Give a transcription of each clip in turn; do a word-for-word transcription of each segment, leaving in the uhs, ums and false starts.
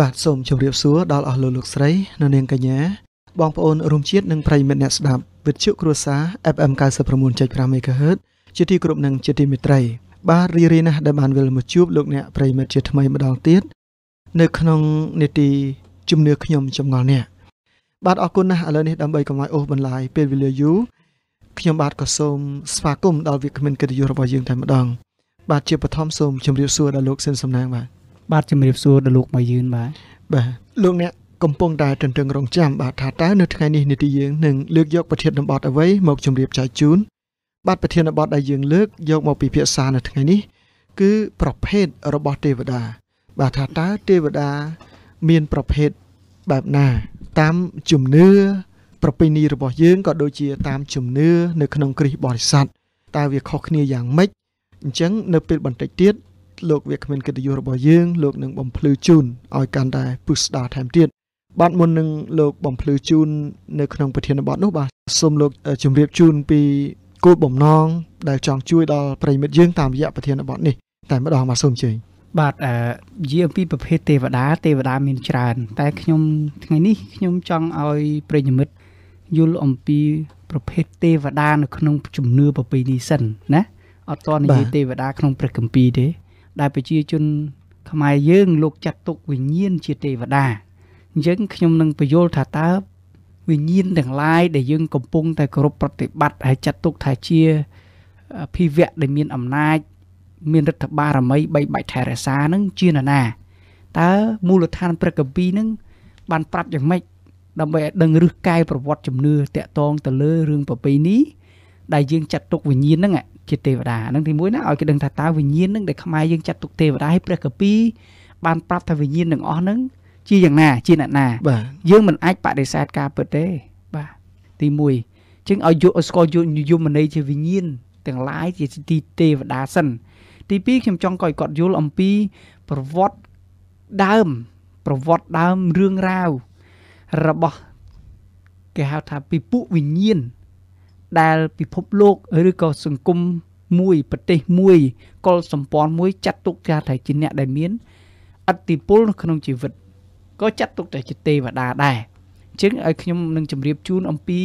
បាទ សូម ជម្រាប សួរ ដល់ អស់ លោក លោក ស្រី និង នាង កញ្ញា បង ប្អូន រួម ជាតិ និង ប្រិយ មិត្ត អ្នក ស្ដាប់ វិទ្យុ គ្រួសារ ép em chín mươi chín chấm năm MHz ជា ទី គោរព និង ជា ទី មេត្រី បាទ រីរី ណាស់ ដែល បាន វិល មក ជួប លោក អ្នក ប្រិយ មិត្ត ជា ថ្មី ម្ដង ទៀត នៅ ក្នុង នីតិ ជំនឿ ខ្ញុំ ចម្ងល់ អ្នក បាទ អរគុណ ណាស់ ឥឡូវ នេះ ដើម្បី កុំ ឲ្យ អូស បន្លាយ ពេល វេលា យូរ ខ្ញុំ បាទ ក៏ សូម ស្វាគមន៍ ដល់ វាគ្មិន កិត្តិយស របស់ យើង តែ ម្ដង បាទ ជា បឋម សូម ជម្រាប សួរ ដល់ លោក សិន សំណាង បាទ បាទ ជម្រាប សួរ ដល់ លោក មក យឺន បាទ បាទ លោក អ្នក កំពុង តែ ទន្ទឹង រង់ ចាំ បាទ ថា តើ នៅ ថ្ងៃ នេះ នីតិ យើង នឹង លើក យក ប្រធាន បទ អ្វី មក ជម្រាប ចែក ជូន បាទ ប្រធាន បទ ដែល យើង លើក យក មក ពិភាក្សា នៅ ថ្ងៃ នេះ គឺ ប្រភេទ របស់ ទេវតា បាទ ថា តើ ទេវតា មាន ប្រភេទ បែប ណា តាម ជំនឿ ប្រពៃណី របស់ យើង ក៏ ដូច ជា តាម ជំនឿ នៅ ក្នុង គ្រីស្ទ បរិស័ទ តើ វា ខុស គ្នា យ៉ាង ម៉េច អញ្ចឹង នៅ ពេល បន្តិច ទៀត លោក វាគ្មិន កិត្តិយស របស់ យើង លោក នឹង បំភ្លឺ ជូន ឲ្យ កាន់ តែ ពុស្ដា ថែម ទៀត បាទ មុន នឹង លោក បំភ្លឺ ជូន នៅ ក្នុង ប្រធាន បទ នោះ បាទ សូម លោក ជម្រាប ជូន ពី គោល បំណង ដែល ចង់ ជួយ ដល់ ប្រិយ មិត្ត យើង តាម រយៈ ប្រធាន បទ នេះ តែ ម្ដង បាទ សូម ជម្រាប បាទ យើង ពី ប្រភេទ ទេវតា ទេវតា មាន ច្រើន តែ ខ្ញុំ ថ្ងៃ នេះ ខ្ញុំ ចង់ ឲ្យ ប្រិយ មិត្ត យល់ អំពី ប្រភេទ ទេវតា នៅ ក្នុង ជំនឿ ប្រពៃណី សិន ណា អត់ ត និយាយ ទេវតា ក្នុង ព្រះ គម្ពីរ ទេ ដែលប្រជាជន ខ្មែរ យើង លោក ចាត់ ទុក វិញ្ញាណ ជា ទេវតា អញ្ចឹង ខ្ញុំ នឹង បញ្យល់ ថា តើ វិញ្ញាណ ទាំង ឡាយ ដែល យើង កំពុង តែ គោរព ប្រតិបត្តិ ហើយ ចាត់ ទុក ថា ជា ភិវៈ ដែល មាន អំណាច មាន រដ្ឋបារមី បីបាច់ ថែរក្សា នឹង ជា ណា តើ មូលដ្ឋាន ព្រះ គម្ពីរ នឹង បាន ប្រាប់ យ៉ាង ម៉េច ដើម្បី ឲ្យ ដឹង ឫសគែល ប្រវត្តិ ជំនឿ តាក់ តង ទៅ លើ រឿង ប្រពៃណី ដែល យើង ចាត់ ទុក វិញ្ញាណ នឹង ជា ទេវតា នឹង ទី មួយ ណា ឲ្យ គេ ដឹង ថា តើ វិញ្ញាណ នឹង ដែល ខ្មែរ យើង ចាត់ ទុក ទេវតា ហើយ ព្រះ គម្ពីរ បាន ប្រាប់ ថា វិញ្ញាណ ទាំង អស់ នឹង ជា យ៉ាង ណា ជា អ្នក ណា យើង មិន អាច បដិសេធ ការ ពិត ទេ បាទ ទី មួយ ជាង ឲ្យ យក ឲ្យ ស្គាល់ យក និយមន័យ ជា វិញ្ញាណ ទាំង ឡាយ ជា ទី ទេវតា សិន ទី ពីរ ខ្ញុំ ចង់ កោយ គាត់ យល់ អំពី ប្រវត្តិ ដើម ប្រវត្តិ ដើម រឿង រាវ របស់ គេ ហៅ ថា ពិភព វិញ្ញាណ ដែល ពិភព លោក ឬ ក៏ សង្គម មួយ ប្រទេស មួយ កុល សម្ព័ន្ធ មួយ ចាត់ ទុក ថា ជា អ្នក ដែល មាន អធិពល ក្នុង ជីវិត ក៏ ចាត់ ទុក ថា ជា ទេវតា ដែរ ជាង ឲ្យ ខ្ញុំ នឹង ជម្រាប ជូន អំពី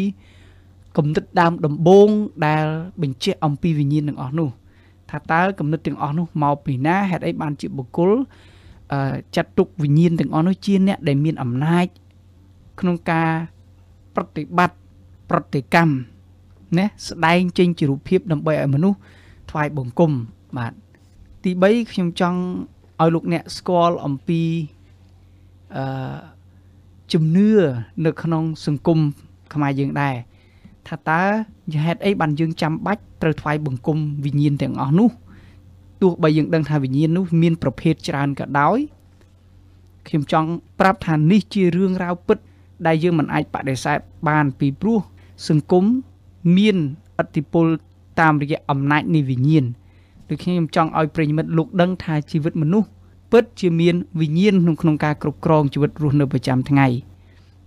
គំនិត ដើម ដំបូង ដែល បញ្ជាក់ អំពី វិញ្ញាណ ទាំង អស់ នោះ ថា តើ គំនិត ទាំង អស់ នោះ មក ពី ណា ហេតុ អី បាន ជា បុគ្គល ចាត់ ទុក វិញ្ញាណ ទាំង អស់ នោះ ជា អ្នក ដែល មាន អំណាច ក្នុង ការ ប្រតិបត្តិ ប្រតិកម្ម ណា ស្ដែង ចេញ ជា រូបភាព ដើម្បី ឲ្យ មនុស្ស ថ្វាយ បង្គំ បាទ ទី បី ខ្ញុំ ចង់ ឲ្យ លោក អ្នក ស្គាល់ អំពី អឺ ជំនឿ នៅ ក្នុង សង្គម ខ្មែរ យើង ដែរ ថា តើ ហេតុ អី បាន យើង ចាំ បាច់ ត្រូវ ថ្វាយ បង្គំ វិញ្ញាណ ទាំង អស់ នោះ ទោះ បី យើង ដឹង ថា វិញ្ញាណ នោះ មាន ប្រភេទ ច្រើន ក៏ ដោយ ខ្ញុំ ចង់ ប្រាប់ ថា នេះ ជា រឿង រាវ ពិត ដែល យើង មិន អាច បដិសេធ បាន ពី ព្រោះ សង្គម មាន អធិពល តាម រយៈ អំណាច នៃ វិញ្ញាណ ដូច ខ្ញុំ ចង់ ឲ្យ ប្រិយមិត្ត លោក ដឹង ថា ជីវិត មនុស្ស ពិត ជា មាន វិញ្ញាណ ក្នុង ក្នុង ការ គ្រប់ គ្រង ជីវិត រស់ នៅ ប្រចាំ ថ្ងៃ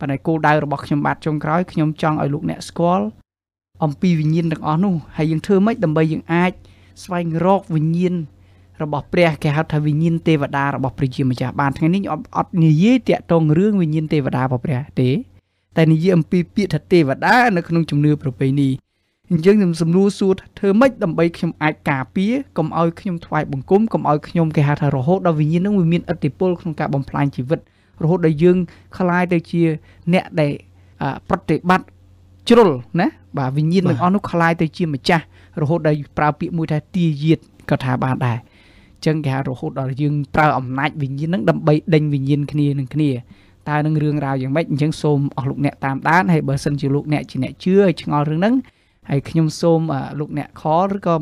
ប៉ុន្តែ គោល ដៅ របស់ ខ្ញុំ បាទ ចុង ក្រោយ ខ្ញុំ ចង់ ឲ្យ លោក អ្នក ស្គាល់ អំពី វិញ្ញាណ ទាំង អស់ នោះ ហើយ យើង ធ្វើ ម៉េច ដើម្បី យើង អាច ស្វែង រក វិញ្ញាណ របស់ ព្រះ គេ ហៅ ថា វិញ្ញាណ ទេវតា របស់ ព្រះ ជា ម្ចាស់ បាន ថ្ងៃ នេះ អត់ អត់ និយាយ តាក់ ទង រឿង វិញ្ញាណ ទេវតា របស់ ព្រះ ទេ តែ និយាយ អំពី ពាក្យ ថា ទេវតា នៅ ក្នុង ជំនឿ ប្រពៃណី អញ្ចឹង ខ្ញុំ សំលួរ សួរ ថា ធ្វើ ម៉េច ដើម្បី ខ្ញុំ អាច ការពារ កុំ ឲ្យ ខ្ញុំ ថ្វាយ បង្គំ កុំ ឲ្យ ខ្ញុំ គេ ហៅ ថា រហូត ដល់ វិញ្ញាណ នឹង វា មាន ឥទ្ធិពល ក្នុង ការ បំផ្លាញ ជីវិត រហូត ដល់ យើង ខ្លាយ ទៅ ជា អ្នក ដែល ប្រតិបត្តិ ជ្រុល ណា បាទ វិញ្ញាណ ទាំង អស់ នោះ ខ្លាយ ទៅ ជា ម្ចាស់ រហូត ដល់ ប្រើ ពាក្យ មួយ ថា ទាយាទ ក៏ ថា បាន ដែរ ចឹង គេ ហៅ រហូត ដល់ យើង ប្រើ អំណាច វិញ្ញាណ នឹង ដើម្បី ដេញ វិញ្ញាណ គ្នា នឹង គ្នា តើ នឹង រឿង រាវ យ៉ាង ម៉េច អញ្ចឹង សូម អស់ លោក អ្នក តាម ដាន ហើយ បើ សិន ជា លោក អ្នក ជា អ្នក ជឿ ហើយ ឆ្ងល់ រឿង ហ្នឹង ហើយ ខ្ញុំ សូម លោក អ្នក ខល ឬ ក៏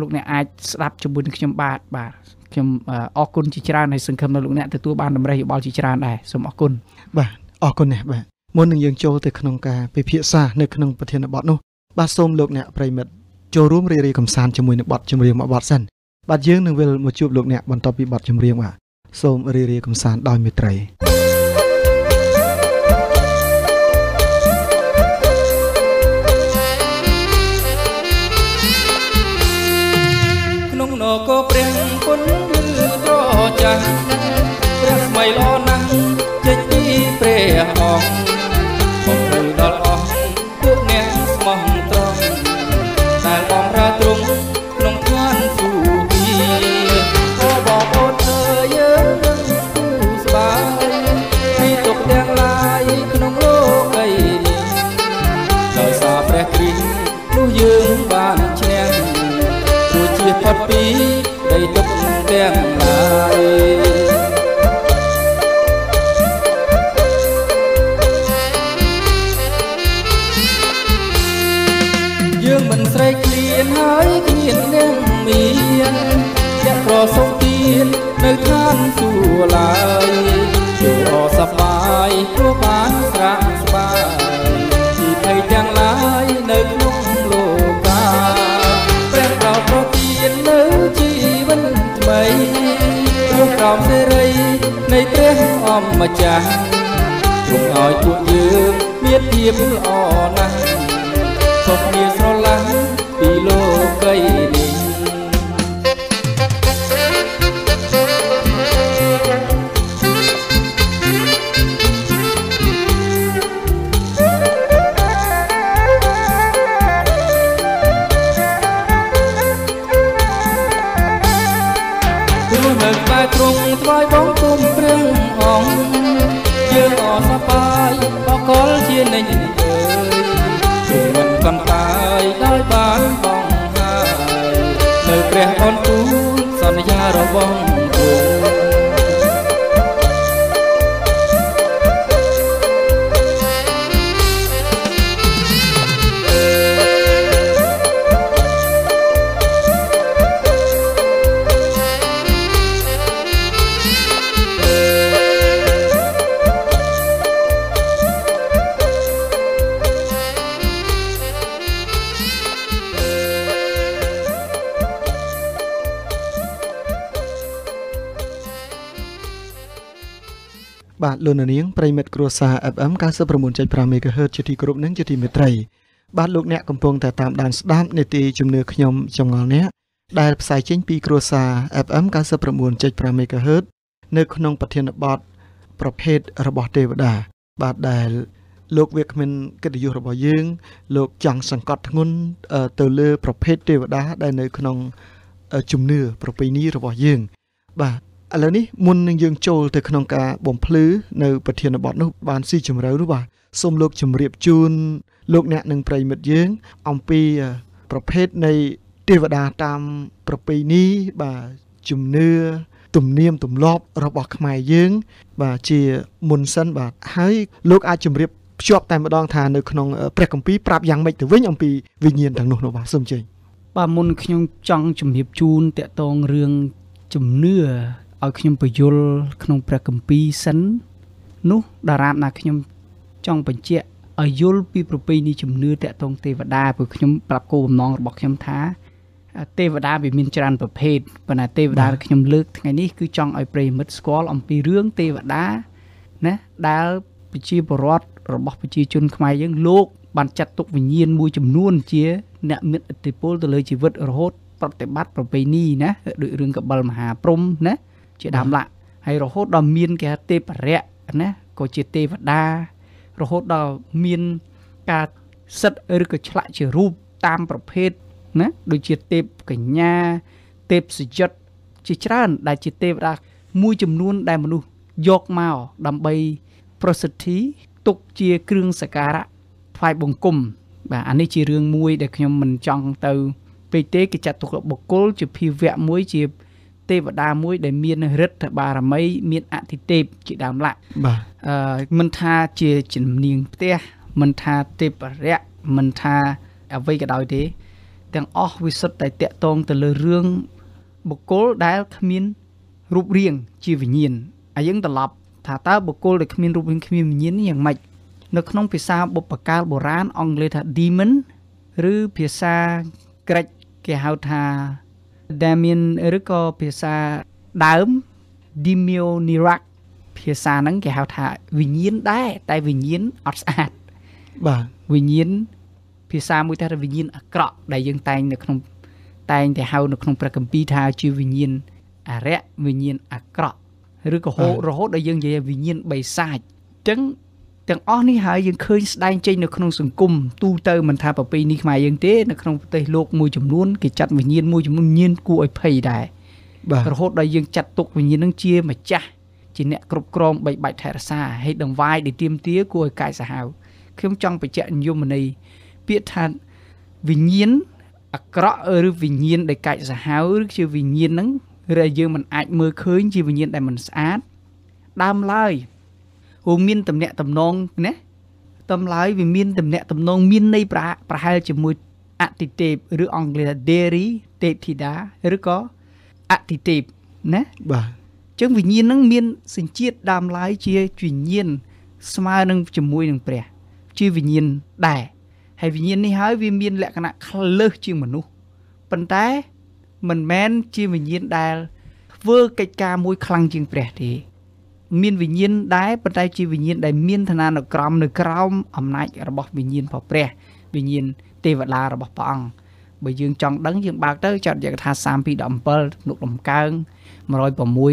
លោក អ្នក អាច ស្ដាប់ ជាមួយ នឹង ខ្ញុំ បាទ បាទ ខ្ញុំ អរគុណ ជា ច្រើន ហើយ សង្ឃឹម ថា លោក អ្នក ទទួល បាន តម្រេះ យោបល់ ជា ច្រើន ដែរ សូម អរគុណ បាទ អរគុណ ណាស់ បាទ មុន នឹង យើង ចូល ទៅ ក្នុង ការ ពិភាក្សា នៅ ក្នុង ប្រធាន បទ នោះ បាទ សូម លោក អ្នក ប្រិយមិត្ត ចូល រួម រីករាយ កំសាន្ត ជាមួយ នឹង បទ ចម្រៀង មួយ បទ សិន បាទ យើង នឹង វិល មក ជួប លោក អ្នក បន្ត ពី បទ ចម្រៀង បាទ សូម រីករាយ កំសាន្ត ដោយ មេត្រី ក៏ព្រះគុណ ឬ ត្រចះ ព្រះថ្មី ល្អ ណាស់ យើងមិនស្រែកឃ្លានហើយគ្មានអ្នកមានអ្នកប្រសពទីនៅខាងសួរឡើយជាអសប្បាយព្រោះបានស្រាក់ស្បាយពីភ័យទាំងឡាយនៅក្នុងលោកាព្រះប្រោសប្រទាននៅជីវិតថ្មីព្រោះក្រោមសេរីនៃព្រះអម្ចាស់ជុំឲ្យពួកយើងមានភាពល្អណាស់សុខគ្នាស្រឡាញ់ពីលោកីនេះព្រោះនៅក្បែរទ្រង់ថ្វាយបង្គំព្រះអង្គយើងអរសប្បាយបកលជានិច្ចកន្តើយដោយបានបងហើយនៅព្រះអនទូលសន្យារបស់ទ្រង់បាទលោកនាងប្រិមិត្តគ្រួសារ អេហ្វអឹម เก้าสิบเก้าจุดห้า MHz ជាទីគោរពនិងជាទីមេត្រីបាទលោកអ្នកកំពុងតែតាមដានស្ដាប់នាទីជំនឿខ្ញុំចងល់អ្នកដែលផ្សាយចេញពីគ្រួសារ អេហ្វអឹម เก้าสิบเก้าจุดห้า MHz នៅក្នុងប្រធានបទប្រភេទរបស់ទេវតាបាទដែលលោកវាគ្មិនកិត្តិយសរបស់យើងលោកចង់សង្កត់ធ្ងន់ទៅលើប្រភេទទេវតាដែលនៅក្នុងជំនឿប្រពៃណីរបស់យើងបាទឥឡូវនេះមុននឹងយើងចូលទៅក្នុងការបំភ្លឺនៅប្រធានបទនោះបានស៊ីជម្រៅនោះបាទសូមលោកជម្រាបជូនលោកអ្នកនិងប្រិយមិត្តយើងអំពីប្រភេទនៃទេវតាតាមប្រពៃណីបាទជំនឿទំនៀមទម្លាប់របស់ខ្មែរយើងបាទជាមុនសិនបាទហើយលោកអាចជម្រាបភ្ជាប់តែម្ដងថានៅក្នុងព្រះគម្ពីរប្រាប់យ៉ាងម៉េចទៅវិញអំពីវិញ្ញាណទាំងនោះនោះបាទសូមជម្រាបបាទមុនខ្ញុំចង់ជម្រាបជូនតកតងរឿងជំនឿឲ្យខ្ញុំពយល់ក្នុងព្រះគម្ពីរសិននោះតារាបណាខ្ញុំចង់បញ្ជាក់ឲ្យយល់ពីប្រពៃណីជំនឿតាក់ទងទេវតាព្រោះខ្ញុំប្រាប់គោលបំណងរបស់ខ្ញុំថាទេវតាវាមានច្រើនប្រភេទប៉ុន្តែទេវតាដែលខ្ញុំលើកថ្ងៃនេះគឺចង់ឲ្យប្រិយមិត្តស្គាល់អំពីរឿងទេវតាណាដែលប្រជាពលរដ្ឋរបស់ប្រជាជនខ្មែរយើងលោកបានចាត់ទុកវិញ្ញាណមួយចំនួនជាអ្នកមានឥទ្ធិពលទៅលើជីវិតរហូតប្រតិបត្តិប្រពៃណីណាដូចរឿងកបិលមហាព្រហ្មណាជាដើមឡាក់ហើយរហូតដល់មានគេទេពរៈណាក៏ជាទេវតារហូតដល់មានការសិតឬក៏ឆ្លាក់ជារូបតាមប្រភេទណាដូចជាទេពកញ្ញាទេពសយិតជាច្រើនដែលជាទេវតាមួយចំនួនដែលមនុស្សយកមកដើម្បីប្រសិទ្ធិទុកជាគ្រឿងសក្ការៈថ្វាយបង្គំបាទអានេះជារឿងមួយដែលខ្ញុំមិនចង់ទៅពេកទេគេចាត់ទុកបុគ្គលជាភាវៈមួយជាទេវតាមួយដែលមានរិទ្ធបារមីមានអតិទេពជាដើមឡាក់បាទអឺមិនថាជាជំនាញផ្ទះមិនថាទេពរៈមិនថាអ្វីក៏ដោយទេទាំងអស់វាសុទ្ធតែតាក់ទងទៅលើរឿងបុគ្គលដែលគ្មានរូបរាងជាវិញ្ញាណហើយយើងត្រឡប់ថាតើបុគ្គលដែលគ្មានរូបរាងគ្មានវិញ្ញាណនេះយ៉ាងម៉េចនៅក្នុងភាសាបុព្វកាលបុរាណអង់គ្លេសថា demon ឬភាសាក្រិចគេហៅថាដែលមានឬក៏ភាសាដើម Demoniac ភាសាហ្នឹងគេហៅថាវិញ្ញាណដែរតែវិញ្ញាណអត់ស្អាតបាទវិញ្ញាណភាសាមួយថាវិញ្ញាណអាក្រក់ដែលយើងតែងនៅក្នុងតែងតែហៅនៅក្នុងព្រះគម្ពីរថាជាវិញ្ញាណអរិយវិញ្ញាណអាក្រក់ឬក៏ហូររហូតដល់យើងនិយាយវិញ្ញាណបិសាចអញ្ចឹងទាំងអស់នេះហើយយើងឃើញស្ដែងចេញនៅក្នុងសង្គមទូទៅមិនថាប្រពៃណីខ្មែរយើងទេនៅក្នុងប្រទេសលោកមួយចំនួនគេចាត់វិញ្ញាណមួយចំនួនញៀនគួរឲ្យភ័យដែរបាទរហូតដល់យើងចាត់ទុកវិញ្ញាណនឹងជាម្ចាស់ជាអ្នកគ្រប់គ្រងបីបាច់ថែរក្សាហេតុដង្វាយដែលទៀមទាគួរឲ្យកាយសាហាវខ្ញុំចង់បញ្ជាក់និយមន័យពាក្យថាវិញ្ញាណអាក្រក់ឬវិញ្ញាណដែលកាយសាហាវឬជាវិញ្ញាណនឹងដែលយើងមិនអាចមើលឃើញជាវិញ្ញាណដែលមិនស្អាតដើមឡើយអូមានតំណែងតំណងណាតំឡើយវាមានតំណែងតំណងមាននៃប្រហែលជាមួយ attitude ឬ អង់គ្លេស dairy tape ធីតា ឬក៏ attitude ណាបាទអញ្ចឹងវិញ្ញាណនឹងមានសញ្ជាតិដើមឡើយជាវិញ្ញាណស្មើនឹងជាមួយនឹងព្រះ មាន វិញ្ញាណ ដែរ ប៉ុន្តែ ជា វិញ្ញាណ ដែល មាន ឋានានុក្រម នៅ ក្រោម អំណាច របស់ វិញ្ញាណ របស់ ព្រះ វិញ្ញាណ ទេវតា របស់ ព្រះ អង្គ បើ យើង ចង់ ដឹង យើង បើក ទៅ ចត យកថា សាមពីរ ដប់ អំពិល លោក ដំកើង មួយរយប្រាំមួយ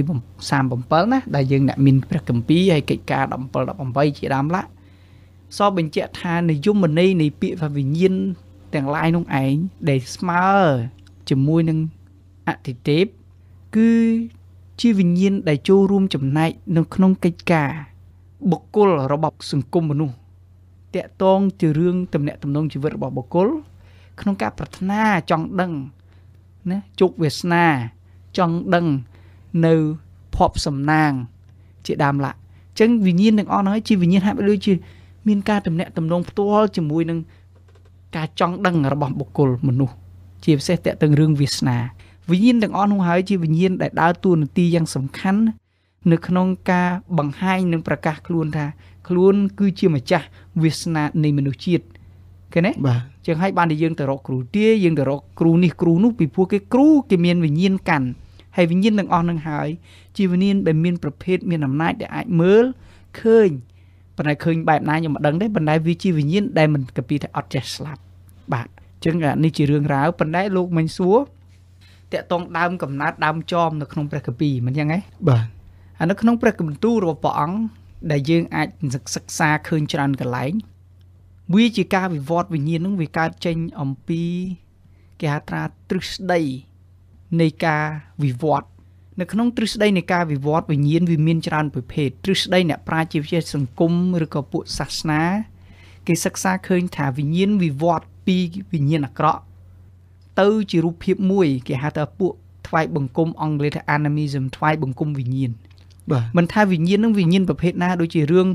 សាមពីរ ដប់ អំពិល ណា ដែល យើង អ្នក មាន ព្រះ គម្ពីរ ហើយ កិច្ច ការ ដប់ អំពិល ដប់ អំពីរ ជា ដើម ឡាក់ សព បញ្ជាក់ ថា និយមន័យ នៃ ពាក្យ ថា វិញ្ញាណ ទាំង ឡាយ នោះ ឯង ដែល ស្មើ ជាមួយ នឹង អតិទេព គឺ ជាវិញ្ញាណដែលចូលរួមចំណែកនៅក្នុងកិច្ចការបុគ្គលរបស់សង្គមមនុស្សតាក់ទងទៅរឿងទំនាក់ទំនងជីវិតរបស់បុគ្គលក្នុងការប្រាថ្នាចង់ដឹងណាជោគវាសនាចង់ដឹងនៅភ័ព្វសំណាងជាដើមឡាក់អញ្ចឹងវិញ្ញាណទាំងអស់នោះហើយជាវិញ្ញាណដែល វិញ្ញាណទាំងអស់នោះហើយជាវិញ្ញាណដែលដើរតួនាទីយ៉ាងសំខាន់នៅក្នុងការបង្ហាញនិងប្រកាសខ្លួនថាខ្លួនគឺជាម្ចាស់វាសនានៃមនុស្សជាតិឃើញទេបាទអញ្ចឹងហើយបានដែលយើងទៅរកគ្រូទាយើងទៅរកគ្រូនេះគ្រូនោះពីព្រោះគេគ្រូគេមានវិញ្ញាណកាន់ហើយវិញ្ញាណទាំងអស់នឹងហើយជាវិញ្ញាណដែលមានប្រភេទមានអំណាចដែលអាចមើលឃើញប៉ុន្តែឃើញបែបណាខ្ញុំមិនដឹងទេប៉ុន្តែវាជាវិញ្ញាណដែលមិនកាពីថាអត់ចេះស្លាប់បាទអញ្ចឹងអានេះជារឿងរ៉ាវប៉ុន្តែលោកមិញសួរ តកតងដើមកំណត់ដើមចមនៅក្នុងព្រះគម្ពីរមិនយ៉ាងហ៎បាទអានៅក្នុងព្រះគម្ពីររបស់ព្រះអង្គដែលយើងអាចសិក្សាឃើញច្រើនកន្លែងវាជាការវិវត្តវិញ្ញាណនឹងវាកើតចេញអំពីការត្រាទ្រឹស្ដីនៃការវិវត្តនៅក្នុងទ្រឹស្ដីនៃការវិវត្តវិញ្ញាណវិមានច្រើនប្រភេទទ្រឹស្ដីអ្នកប្រាជ្ញជាវិទ្យាសង្គមឬក៏ពួកសាសនាគេសិក្សាឃើញថាវិញ្ញាណវិវត្តពីវិញ្ញាណអាក្រក់ ទៅជារូបភាពមួយគេហៅថាពួកថ្វាយបង្គំអង់គ្លេសថា animism ថ្វាយបង្គំវិញ្ញាណបាទមិនថាវិញ្ញាណនឹងវិញ្ញាណប្រភេទណាដូចជារឿង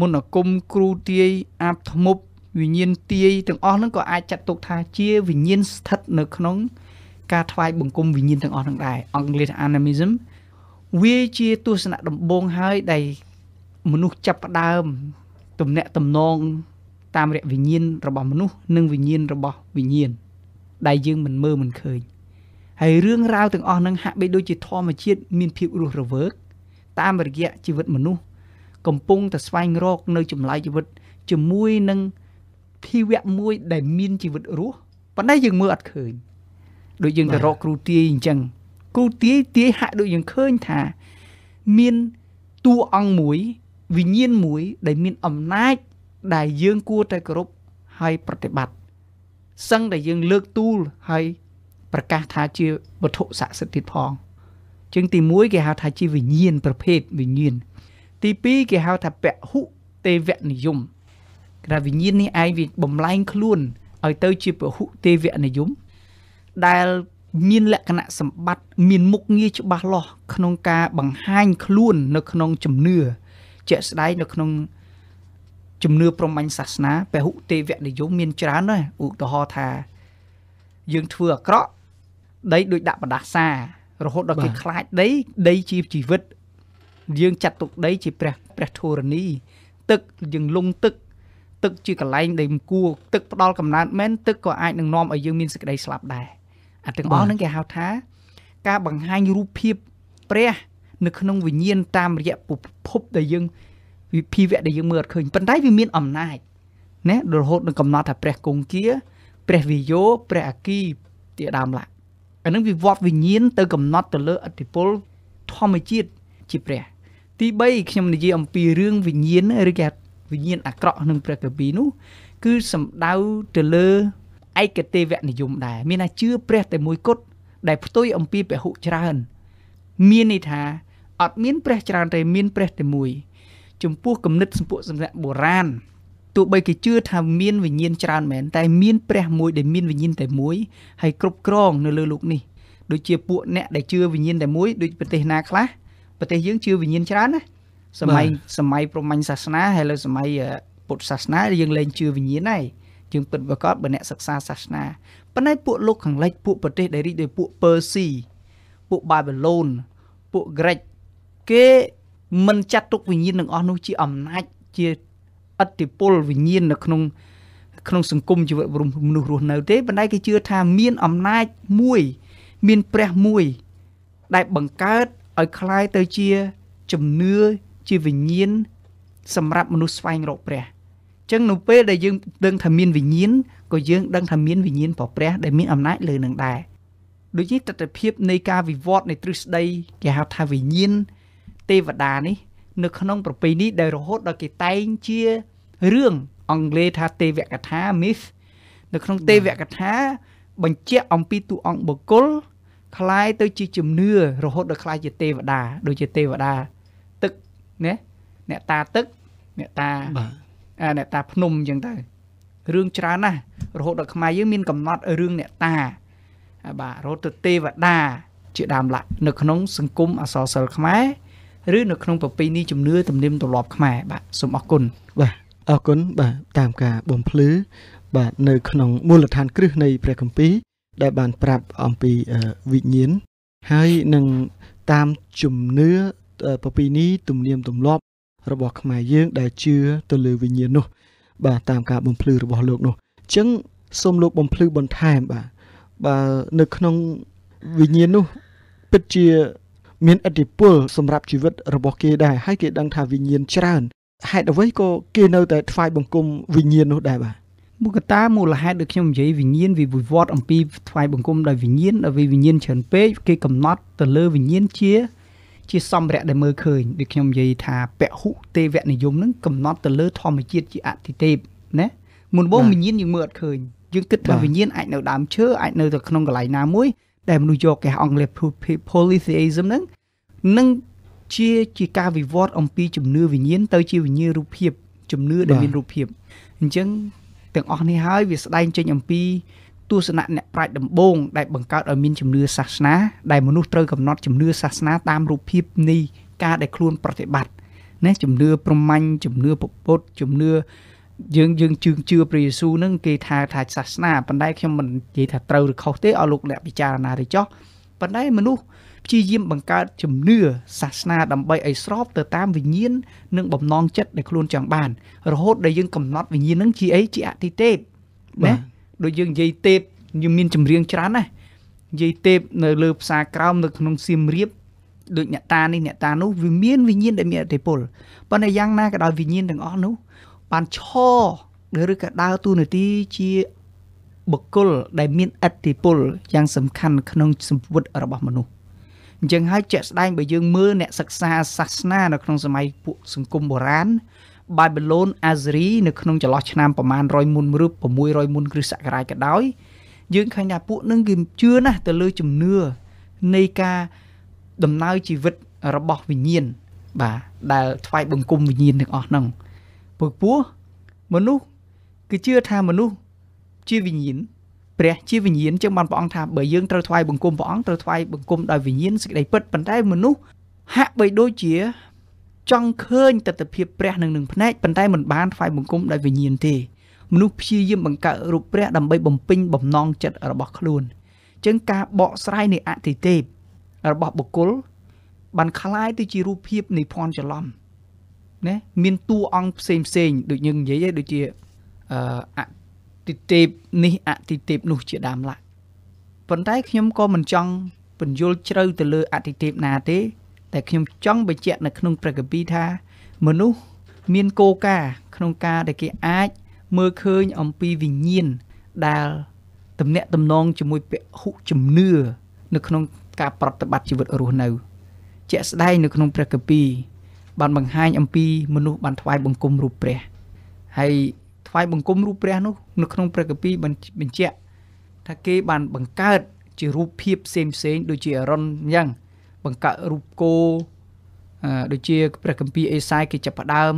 មន្តអាគមគ្រូទាយអាបធ្មប់វិញ្ញាណទាយទាំងអស់ហ្នឹងក៏អាចចាត់ទុកថាជាវិញ្ញាណស្ថិតនៅក្នុងការថ្វាយបង្គំវិញ្ញាណទាំងអស់ហ្នឹងដែរអង់គ្លេស animism វាជាទស្សនៈដំបូងហើយដែលមនុស្សចាប់ផ្ដើមទំនាក់ទំនងតាមរយៈវិញ្ញាណរបស់មនុស្សនិងវិញ្ញាណរបស់វិញ្ញាណ ដែលយើងមិនមើលមិនឃើញហើយរឿងរ៉ាវទាំងអស់នឹងហាក់បីដូចជាធម្មជាតិមានភាពរស់រវើកតាមរយៈជីវិតមនុស្សកំពុងតែស្វែងរកនៅចម្លែកជីវិតជាមួយនឹង សឹងតែយើងលើកទូលហើយប្រកាសថាជាវត្ថុស័ក្តិសិទ្ធិផងអញ្ចឹងទីមួយគេហៅថាជាវិញ្ញាណប្រភេទវិញ្ញាណទីពីរគេហៅថាពហុទេវៈនិយម ជំនឿព្រហ្មញ្ញសាសនាពហុទេវៈនិយមមានច្រើនណាស់ឧទាហរណ៍ថាយើងធ្វើអាក្រក់ដីដូចដាក់បដាសារហូតដល់គេខ្លាចដីដីជាជីវិតយើងចាត់ទុកដីជាព្រះព្រះធរណីទឹកយើងលងទឹកទឹកជាកន្លែងដែលគួរទឹកផ្ដល់កំណើតមែនទឹកក៏អាចនឹងនាំឲ្យយើងមានសេចក្តីស្លាប់ដែរអាទាំងអស់ហ្នឹងគេហៅថាការបង្ហាញរូបភាពព្រះនៅក្នុងវិញ្ញាណតាមរយៈ ពិភពដែលយើងមើលអត់ឃើញប៉ុន្តែវាមានអំណាចណាដែលរហូតនឹងកំណត់ថាព្រះគង្គាព្រះវិយោព្រះអគិទេតាមឡាក់អានឹងវាវត្តវិញ្ញាណទៅកំណត់ទៅលើអតិពលធម្មជាតិជាព្រះទី ចំពោះគំនិតសម្ពុទ្ធសម្រាប់បុរាណទោះបីគេជឿថាមានវិញ្ញាណច្រើនមែនតែមានព្រះមួយដែលមានវិញ្ញាណតែមួយហើយគ្រប់គ្រងនៅលើលោកនេះដូចជាពួកអ្នកដែលជឿវិញ្ញាណតែមួយដូចប្រទេសណាខ្លះប្រទេសយើងជឿវិញ្ញាណច្រើនណាសម័យសម័យព្រហ្មញ្ញសាសនាហើយលើសម័យពុទ្ធសាសនាយើងលែងជឿវិញ្ញាណហើយ จึงเปิดประกอบเป็นนักศึกษาศาสนาปัจจุบันพวกโลกขังเล็กพวกประเทศใดริโดยพวกเปอร์ซีพวกบาบิโลนพวกเกรกเกมันจัดตุกวิญญาณหนึ่งอันนู้นจีอำนาจจีอัติพลวิญญาณหนึ่งขนมขนมสังคมจีวัดบรมมนุษย์รุ่นนั้นเด็กปัจจุบันก็เชื่อทางมีอำนาจมวยมีแปรมวยได้บังคับเอาคลายเตจีจำเนื้อจีวิญญาณสำหรับมนุษย์ไฟงรกเปรอะจังหนุ่มเป้ได้ยังดังทำมีนวิญญาณก็ยังดังทำมีนวิญญาณปอบเปรอะได้มีอำนาจเลยหนึ่งได้โดยยิ่งตัดเพียบในการวิวอดในทริสไดแก่หาทางวิญญาณเทวดานี่นึกขนมประเพณีได้รอฮอดได้กี่ไตเชียเรื่องอังเลธาเทวกถามิสนึกขนมเทวกถาบัญเชียอังปีตุอังบกุลคล้ายตัวจีจมเนื้อรอฮอดได้คล้ายเจเทวดาโดยเจเทวดาตึกเนี่ยเนี่ยตาตึกเนี่ยตาเนี่ยตาพนมอย่างต่างเรื่องชรานะรถดอกไม้ยังมีกำนัดเรื่องเนี่ยตาบ่ารถเตวดาจีดามละนึกขนมสังคมอสอสขมายหรือนึกขนมปปีนี้จมเนื้อตำเนียมตลอดขมายบ่าสมอกุลบ่าอกุลบ่าตามกาบ่มพลื้อบ่านึกขนมมูลฐานครึ่งในประกำปีได้บานปรับอมปีวิญญาณให้หนึ่งตามจมเนื้อปปีนี้ตำเนียมตลอดระบบขมายเยอะได้เชื่อตัวเลือวิญญาณนู้บ่าตามการบ่มพลือระบบโลกนู้จังสมโลกบ่มพลือบนไทยบ่าบ่าในขนมวิญญาณนู้ปิดเชื่อมีอดีตพัวสำหรับชีวิตระบบเกได้ให้เกดังทาวิญญาณชราญให้เอาไว้ก็เกนเอาแต่ไฟบังกลมวิญญาณนู้ได้บ่าบุกตามูลให้เด็กยมใจวิญญาณวิบุวอดอัมพีไฟบังกลมได้วิญญาณเอาไว้วิญญาณเฉินเป๊ะเกกำนัดตัวเลือวิญญาณเชื่อชีสมเร็จได้เมื่อคืนเด็กยมยีธาเปะหุเตวะในยมนั้นกำนัดตะเลือทอมเจียจีอัติเตบนะมุนบ่วิญญาณยังเมื่อคืนยังคิดว่าวิญญาณไอเนื้อดำเชื่อไอเนื้อตะขนมกระไหลน้ำมุ้ยแต่มนุษย์แก่อังเล็บพอลิเซียซึ่งนั้นนั่งเชี่ยจีการวิวอดองปีจุ่มเนื้อวิญญาณเตยจีวิญญาณรูปเพียบจุ่มเนื้อได้เป็นรูปเพียบจึงแต่ออกในหายวิสได้เช่นองปีตัวสนะเนี่ยปลายดำบงได้บังคับเอามินจำเนื้อศาสนาได้มนุษย์เตยกับนอตจำเนื้อศาสนาตามรูปพิบในกาได้ครูนปฏิบัติเนี่ยจำเนื้อประมัญจำเนื้อปปดจำเนื้อยังยังจึงเชื่อพระเยซูนั่งเกธาถ่ายศาสนาปันได้แค่มันเกธาเตยหรือเขาเตยเอาลูกแหลบวิจารณาได้จ้อปันได้มนุษย์ชี้ยิ้มบังคับจำเนื้อศาสนาดำใบไอสรอบเตยตามวิญญาณนั่งบ่มนองจัดได้ครูนจังบ้านเราโหดได้ยังกำนอตวิญญาณนั่งชี้ไอชี้อาทิเตปเนี่ยโดยยังยัยเตปยังมีจำเรียงชรานะยัยเตปในเลือบสากราวในขนมซิมเรียบโดยเนี่ยตานี่เนี่ยตาโน้วิมีนวิญญาณได้มีแต่ปลปัจจัยยังน่ากระดาวิญญาณต่างอ้อนู้ปันช่อหรือกระดาตัวหนึ่งที่ชีบกลได้มีอัติปลยังสำคัญขนมสมบูรณ์ระบบมนุษย์ยังให้เจสได้ไปยังเมื่อเนี่ยศึกษาศาสนาในขนมสมัยปุสังคมโบราณบาบิโลนอาซีในขนมจะลอชนามประมาณรอยมุนรูปประมุยรอยมุนคือสักรายกระดอยยืนขยับปุ๊นั่งกินเชื่อนะแต่เลยจุ่มเนื้อในการดำเนินชีวิตระบบวิญญาณบ่าได้ไฟบังคุมวิญญาณถึงออกนั่งปวดปัวมนุษย์คือเชื่อทางมนุษย์เชื่อวิญญาณเปรียเชื่อวิญญาณจังมันปองทางเบยยืนเตอร์ไฟบังคุมปองเตอร์ไฟบังคุมได้วิญญาณสิ่งใดเปิดปันได้มนุษย์หะเบยโดยเจี๋ยจังเคยแต่แต่เพียบเปรอะหนึ่งหนึ่งพนักปันได้เหมือนบ้านไฟบุญกุมได้วิญญาณทีมนุษย์ชี้ยิ้มบังกะรูปเปรอะดำใบบ่มปิ้งบ่มนองจัดระบบคลุนจึงการเบาะสายในอัติเทพระบบบุคคลบันคล้ายที่จีรูปเพียบในพรจะล้อมเนี่ยมีตัวองเซมเซงโดยยังเย้โดยจีอัติเทพในอัติเทพนุจีดามละปันได้ขยมก็มันจังเป็นโยลเชื่อแต่เลยอัติเทพนาทีแต่ขยมจ้องไปเจาะในขนมประกอบพิธามนุษย์มีนโกกาขนมกาได้เกี่ยอาจเมื่อเคยอมปีวิญญาณดาลตำเนะตำนองจมวยเปะหุจมเนื้อในขนมกาปฏิบัติชีวิตอรุณเอาเจาะได้ในขนมประกอบพิบันบังไฮอมปีมนุษย์บันทวายบังกลมรูปเปรย์ให้ทวายบังกลมรูปเปรย์นู้ในขนมประกอบพิบันเป็นเจาะถ้าเกี่ยบันบังเกิดจะรูปเพียบเซมเซนโดยเจาะร้อนยังบังกะรูปโกโดยเชี่ยประกำปีไอไซกิจับประดาม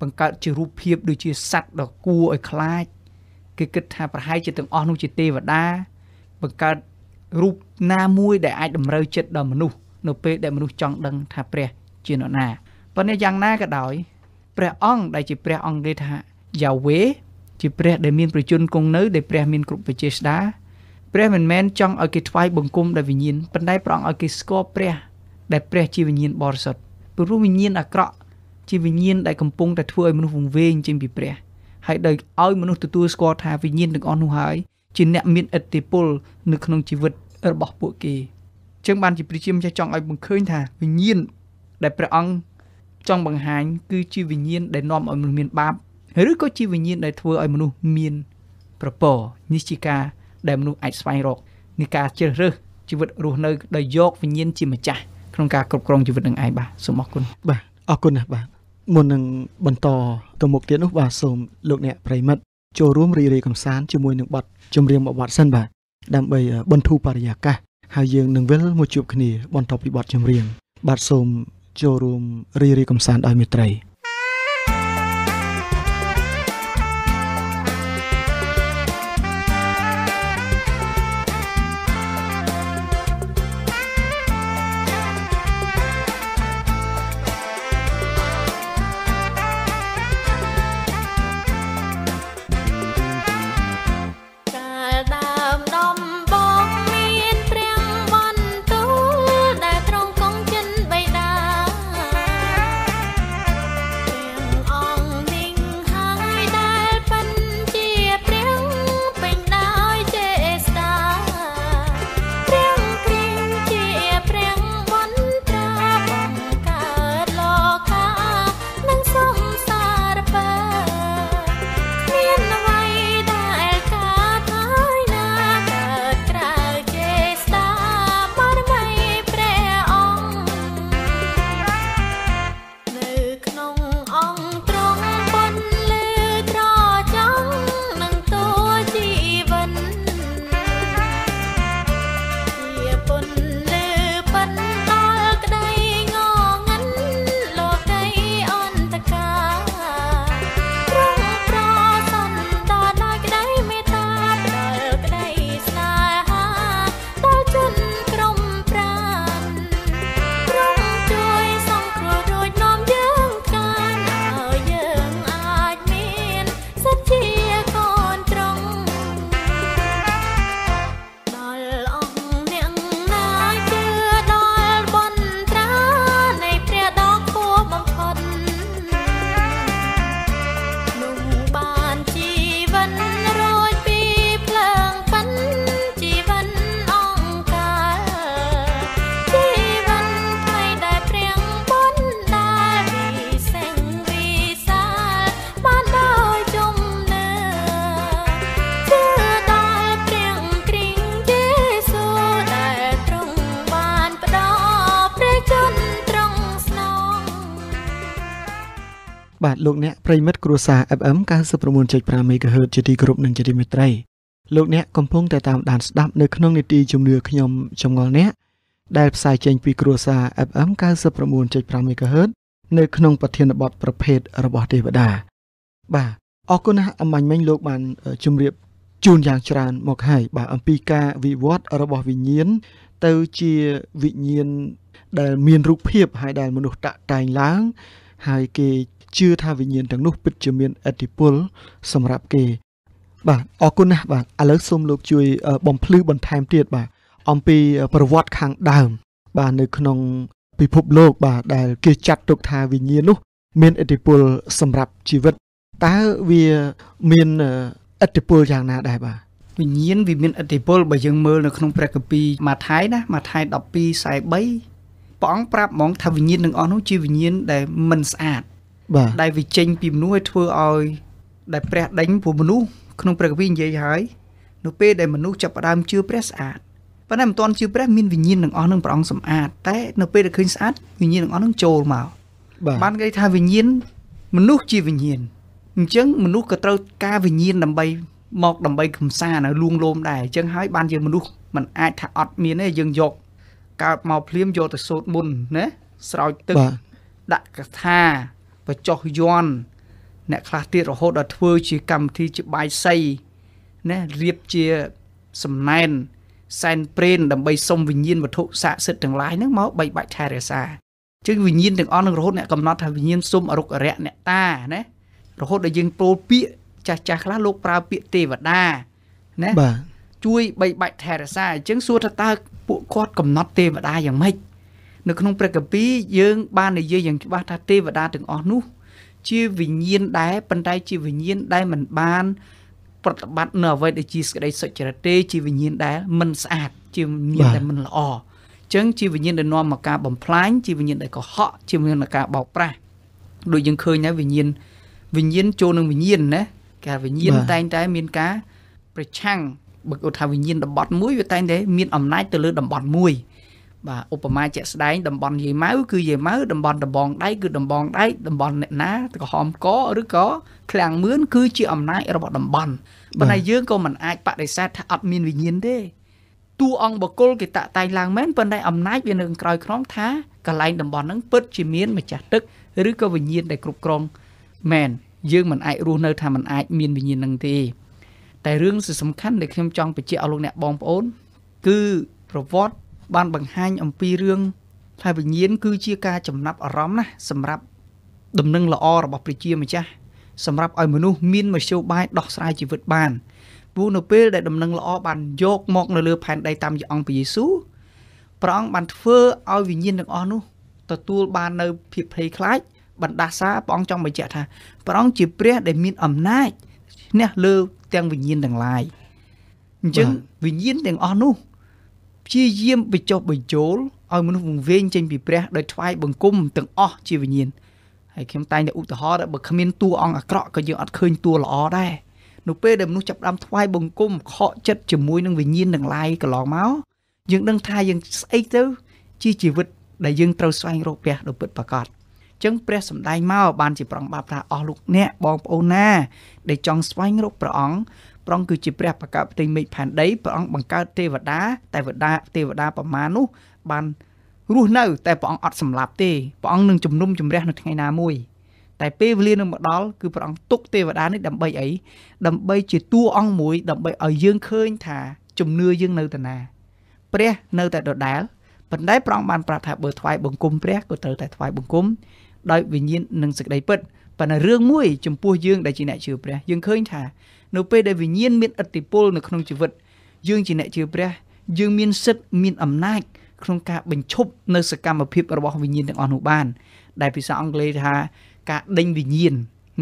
บังกะจะรูปเพียบโดยเชี่ยสัตว์ดอกกูไอคลายกิกิทาประหายจะต้องอ่อนนุจิเตวดาบังกะรูปหน้ามวยได้ไอดมเรยเจ็ดดมนุโนเปได้มนุจังดังทาเปรเจนนาปนยังหน้ากระดอยเปรอ่องได้จีเปรอ่องได้ทายาเวจ ជាព្រះដែលមានប្រជញ្ញគង់នៅដែលព្រះមានគ្រប់បជាស្ដាព្រះមិនមែនចង់ឲ្យគេថ្វាយបង្គំដល់វិញ្ញាណប៉ុន្តែព្រះអង្គឲ្យគេស្គាល់ព្រះដែលព្រះជាវិញ្ញាណបរិសុទ្ធព្រោះវិញ្ញាណអាក្រក់ជាវិញ្ញាណដែលកំពុងតែធ្វើឲ្យមនុស្សវង្វេងចេញពីព្រះហើយដោយឲ្យមនុស្សទទួលស្គាល់ថាវិញ្ញាណទាំងអស់នោះហើយជាអ្នកមានឥទ្ធិពលនៅក្នុងជីវិតរបស់ពួកគេចឹងបានជាព្រះជាម្ចាស់ចង់ឲ្យបង្កើនថាវិញ្ញាណដែលព្រះអង្គចង់បង្ហាញគឺជាវិញ្ញាណដែលនាំឲ្យមនុស្សមានបាបឬក៏ជាវិញ្ញាណដែលធ្វើឲ្យមនុស្សមានប្រពរនេះជាការដែលមនុស្សអាចស្វែងរកនេះការជ្រើសរើសជីវិតរស់នៅដោយយកវិញ្ញាណជាម្ចាស់ក្នុងការគ្រប់គ្រងជីវិតនឹងឯងបាទសូមអរគុណបាទអរគុណណាស់បាទមុននឹងបន្តទៅមុខទៀតនោះបាទសូមលោកអ្នកប្រិមិត្តចូលរួមរីករាយកម្សាន្តជាមួយនឹងបទចម្រៀងមួយបទសិនបាទដើម្បីបន្ធូរបរិយាកាសហើយយើងនឹងវិលមកជួបគ្នាបន្តពីបទចម្រៀងបាទសូមចូលរួមរីករាយកម្សាន្តដោយមេត្រីបាទលោកអ្នកប្រិមិត្តគ្រួសារ ép em chín mươi chín phẩy năm មេហ្គាហឺតជាទីគោរពនិងជាទីមេត្រីលោកអ្នកកំពុងតែតាមដានស្ដាប់នៅក្នុងនីតិជំនឿខ្ញុំចងល់អ្នកដែលផ្សាយចេញពីគ្រួសារ ép em chín mươi chín phẩy năm មេហ្គាហឺតនៅក្នុងប្រធានបទប្រភេទរបស់ទេវតាបាទអរគុណណាស់អមាញ់មិញលោកបានជម្រាបជូនយ៉ាងច្រើនមកហើយបាទអំពីការវិវត្តរបស់វិញ្ញាណទៅជាវិញ្ញាណដែលមានរូបភាពហើយដែលមនុស្សតាក់តែងឡើងហើយគេជឿថាវិញ្ញាណទាំងនោះពិតជាមានឥទ្ធិពលសម្រាប់គេបាទអរគុណណាស់បាទឥឡូវសូមលោកជួយបំភ្លឺបន្ថែមទៀតបាទអំពីប្រវត្តិខាងដើមបាទនៅក្នុងពិភពលោកបាទដែលគេចាត់ទុកថាវិញ្ញាណនោះមានឥទ្ធិពលសម្រាប់ជីវិតតើវាមានឥទ្ធិពលយ៉ាងណាដែរបាទវិញ្ញាណវាមានឥទ្ធិពលបើយើងមើលនៅក្នុងព្រះគម្ពីរម៉ាថាយណាម៉ាថាយដប់ពីរខែសីលបីព្រះអង្គប្រាប់ហ្មងថាវិញ្ញាណទាំងអស់នោះជាវិញ្ញាណដែលមិនស្អាតដែលវាចេញពីមនុស្សឲ្យធ្វើឲ្យដែលព្រះដេញពួកមនុស្សក្នុងព្រះគម្ពីរនិយាយហើយនៅពេលដែលមនុស្សចាប់ផ្ដើមជឿព្រះស្អាតប៉ុន្តែមិនទាន់ជឿព្រះមានវិញ្ញាណទាំងអស់នឹងព្រះអង្គសម្អាតតែនៅពេលដែលឃើញស្អាតវិញ្ញាណទាំងអស់នឹងចូលមកបានគេថាវិញ្ញាណមនុស្សជាវិញ្ញាណអញ្ចឹងមនុស្សក៏ត្រូវការវិញ្ញាណដើម្បីមកដើម្បីកំសាន្តឲ្យលួងលោមដែរអញ្ចឹងហើយបានយើងមនុស្សមិនអាចថាអត់មានទេយើងយកកើតមកភ្លាមយកទៅសូត្រមន្តណាស្រោចទឹកដាក់កថាបច្ចុះយន់អ្នកខ្លះទៀតរហូតដល់ធ្វើជាកម្មវិធីជាបាយសីណារៀបជាសំណែនសែនព្រេនដើម្បីសុំវិញ្ញាណវត្ថុស័ក្តិសិទ្ធិទាំងឡាយហ្នឹងមកបីបាច់ថែរក្សាជឹងវិញ្ញាណទាំងអស់នឹងរហូតអ្នកកំណត់ថាវិញ្ញាណសុំអរុគអរិយអ្នកតាណារហូតដល់យើងពោលពាក្យ ចាស់ចាស់ខ្លះលោកប្រើពាក្យទេវតាណាបាទជួយបីបាច់ថែរក្សាអញ្ចឹងសួរថាតើពួកគាត់កំណត់ទេវតាយ៉ាងម៉េចនៅក្នុងព្រះគម្ពីរយើងបាននិយាយយ៉ាងច្បាស់ថាទេវតាទាំងអស់នោះជាវិញ្ញាណដែរប៉ុន្តែជាវិញ្ញាណដែលមិនបានប្រតិបត្តិនៅអ្វីដែលជាសក្តីសុចរិតទេជាវិញ្ញាណដែលមិនស្អាតជាវិញ្ញាណដែលមិនល្អអញ្ចឹងជាវិញ្ញាណដែលនាំមកការបំផ្លាញជាវិញ្ញាណដែលកុហកជាវិញ្ញាណនៃការបោកប្រាស់ដូចយើងឃើញហើយវិញ្ញាណវិញ្ញាណចូលនឹងវិញ្ញាណណាការវិញ្ញាណតែងតែមានការប្រឆាំងបើគាត់ថាវិញ្ញាណតំបន់មួយវាតែងតែមានអំណាចទៅលើតំបន់មួយបាទឧបមាជាក់ស្ដែងតំបន់យាយម៉ៅគឺយាយម៉ៅតំបន់ដបងដៃគឺដំបងដៃតំបន់អ្នកណាក្រហមកឬក៏ឃ្លាំងមឿនគឺជាអំណាចរបស់តំបន់ប៉ុន្តែយើងក៏មិនអាចបដិសេធថាអត់មានវិញ្ញាណទេតួអង្គបុគ្គលគេតាក់តែងឡើងមែនប៉ុន្តែអំណាចវានៅក្រោយខ្នងថាកន្លែងតំបន់ហ្នឹងពិតជាមានម្ចាស់ទឹកឬក៏វិញ្ញាណដែលគ្រប់គ្រងមែនយើងមិនអាចរស់នៅថាមិនអាចមានវិញ្ញាណហ្នឹងទេតែរឿងសំខាន់ដែលខ្ញុំចង់បញ្ជាក់ឲ្យលោកអ្នកបងប្អូនគឺប្រវត្តិបានបង្ហាញអំពីរឿងថាវិញ្ញាណគឺជាការចំណាប់អារម្មណ៍ណាសម្រាប់ដំណឹងល្អរបស់ព្រះជាម្ចាស់សម្រាប់ឲ្យមនុស្សមានមធ្យោបាយដោះស្រាយជីវិតបានព្រោះនៅពេលដែលដំណឹងល្អបានយកមកនៅលើផែនដីតាមព្រះអង្គព្រះយេស៊ូវព្រះអង្គបានធ្វើឲ្យវិញ្ញាណទាំងអស់នោះទទួលបាននៅភាពភ័យខ្លាចបណ្ដាសាព្រះអង្គចង់បញ្ជាក់ថាព្រះអង្គជាព្រះដែលមានអំណាចឈ្នះលើទាំងវិញ្ញាណទាំងឡាយអញ្ចឹងវិញ្ញាណទាំងអស់នោះព្យាយាមបញ្ចុះបញ្ចូលឲ្យមនុស្សវង្វេងចេញពីព្រះដោយថ្វាយបង្គំទាំងអស់ជាវិញ្ញាណហើយខ្ញុំតែងតែឧទាហរណ៍បើគ្មានតួអង្គអាក្រក់ក៏យើងអត់ឃើញតួល្អដែរនៅពេលដែលមនុស្សចាប់ផ្ដើមថ្វាយបង្គំខកចិត្តជាមួយនឹងវិញ្ញាណទាំងឡាយកន្លងមកយើងដឹងថាយើងស្អីទៅជាជីវិតដែលយើងត្រូវស្វែងរកព្រះដ៏ពិតប្រាកដអញ្ចឹងព្រះសម្ដែងមកបានជាប្រងបាបថាអស់លោកអ្នកបងប្អូនណាដែលចង់ស្វែងរកព្រះអង្គព្រះអង្គគឺជាព្រះបង្កើតផ្ទៃមេឃផែនដីព្រះអង្គបង្កើតទេវតាតែវតាទេវតាប្រមាណនោះបានរស់នៅតែព្រះអង្គអត់សម្លាប់ទេព្រះអង្គនឹងជំនុំជម្រះនៅថ្ងៃណាមួយតែពេលវេលានឹងមកដល់គឺព្រះអង្គទុកទេវតានេះដើម្បីអីដើម្បីជាតួអង្គមួយដើម្បីឲ្យយើងឃើញថាជំនឿយើងនៅតែណាព្រះនៅតែដដែលប៉ុន្តែព្រះអង្គបានប្រាប់ថាបើថ្វាយបង្គំព្រះក៏ត្រូវតែថ្វាយបង្គំដោយវិញ្ញាណនិងសេចក្តីពិតប៉ុន្តែរឿងមួយចំពោះយើងដែលជាអ្នកជឿព្រះយើងឃើញថានៅពេលដែលវិញ្ញាណមានឥទ្ធិពលនៅក្នុងជីវិតយើងជាអ្នកជឿព្រះយើងមានសិទ្ធិមានអំណាចក្នុងការបញ្ឈប់នៅសកម្មភាពរបស់វិញ្ញាណទាំងអស់នោះបានដែលភាសាអង់គ្លេសថាការដេញវិញ្ញាណ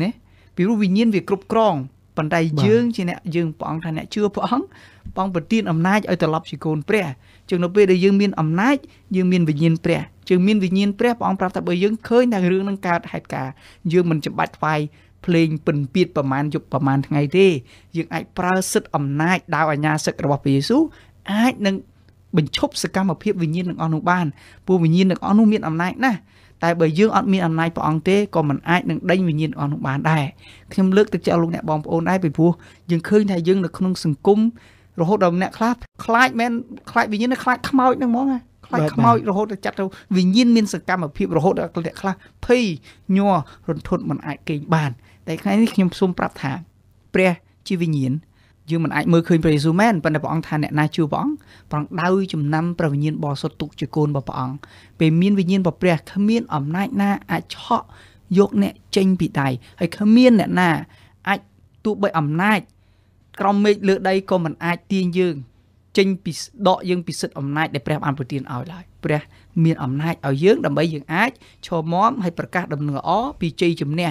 ណាពីព្រោះវិញ្ញាណវាគ្រប់គ្រងប៉ុន្តែយើងជាអ្នកយើងព្រះអង្គថាអ្នកជឿព្រះអង្គព្រះអង្គប្រទានអំណាចឲ្យត្រឡប់ជាកូនព្រះជាងនៅពេលដែលយើងមានអំណាចយើងមានវិញ្ញាណព្រះជាងមានវិញ្ញាណព្រះព្រះអង្គប្រាប់ថាបើយើងឃើញថារឿងនឹងកើតហេតុការណ៍យើងមិនចាំបាច់ថ្វាយភ្លេងពិនពាទ្យប្រមាណយប់ប្រមាណថ្ងៃទេយើងអាចប្រើសិទ្ធិអំណាចដោយអាជ្ញាសឹករបស់ព្រះយេស៊ូវអាចនឹងបញ្ឈប់សកម្មភាពវិញ្ញាណទាំងអស់នោះបានព្រោះវិញ្ញាណទាំងអស់នោះមានអំណាចណាស់តែបើយើងអត់មានអំណាចព្រះអង្គទេក៏មិនអាចនឹងដេញវិញ្ញាណអស់នោះបានដែរខ្ញុំលើកទឹកចិត្តលោកអ្នកបងប្អូនដែរពីព្រោះយើងឃើញថាយើងនៅក្នុងសង្គមរហូតដល់អ្នកខ្លះខ្លាចមែនខ្លាចវិញ្ញាណខ្លាចខ្មោចហ្នឹងហ្មងខ្លាចខ្មោចរហូតដល់ចាត់ទៅវិញ្ញាណមានសកម្មភាពរហូតដល់អ្នកខ្លះភ័យញ័ររន្ធត់មិនអាចគេងបានតែថ្ងៃនេះខ្ញុំសូមប្រាប់ថាព្រះជាវិញ្ញាណយើងមិនអាចមើលឃើញព្រះយេស៊ូវមែនប៉ុន្តែព្រះអង្គថាអ្នកណាជឿព្រះអង្គព្រះអង្គដៅចំណាំព្រះវិញ្ញាណបរិសុទ្ធទុកជាកូនរបស់ព្រះអង្គពេលមានវិញ្ញាណរបស់ព្រះគ្មានអំណាចណាអាចឆក់យកអ្នកចេញពីដៃហើយគ្មានអ្នកណាអាចទូបីអំណាចក្រំមេឃលើដីក៏មិនអាចទាញយើងចេញពីដកយើងពីសិទ្ធិអំណាចដែលព្រះបានប្រទានឲ្យឡើយព្រះមានអំណាចឲ្យយើងដើម្បីយើងអាចឈរមាំហើយប្រកាសដំណឹងល្អពីជ័យជំនះ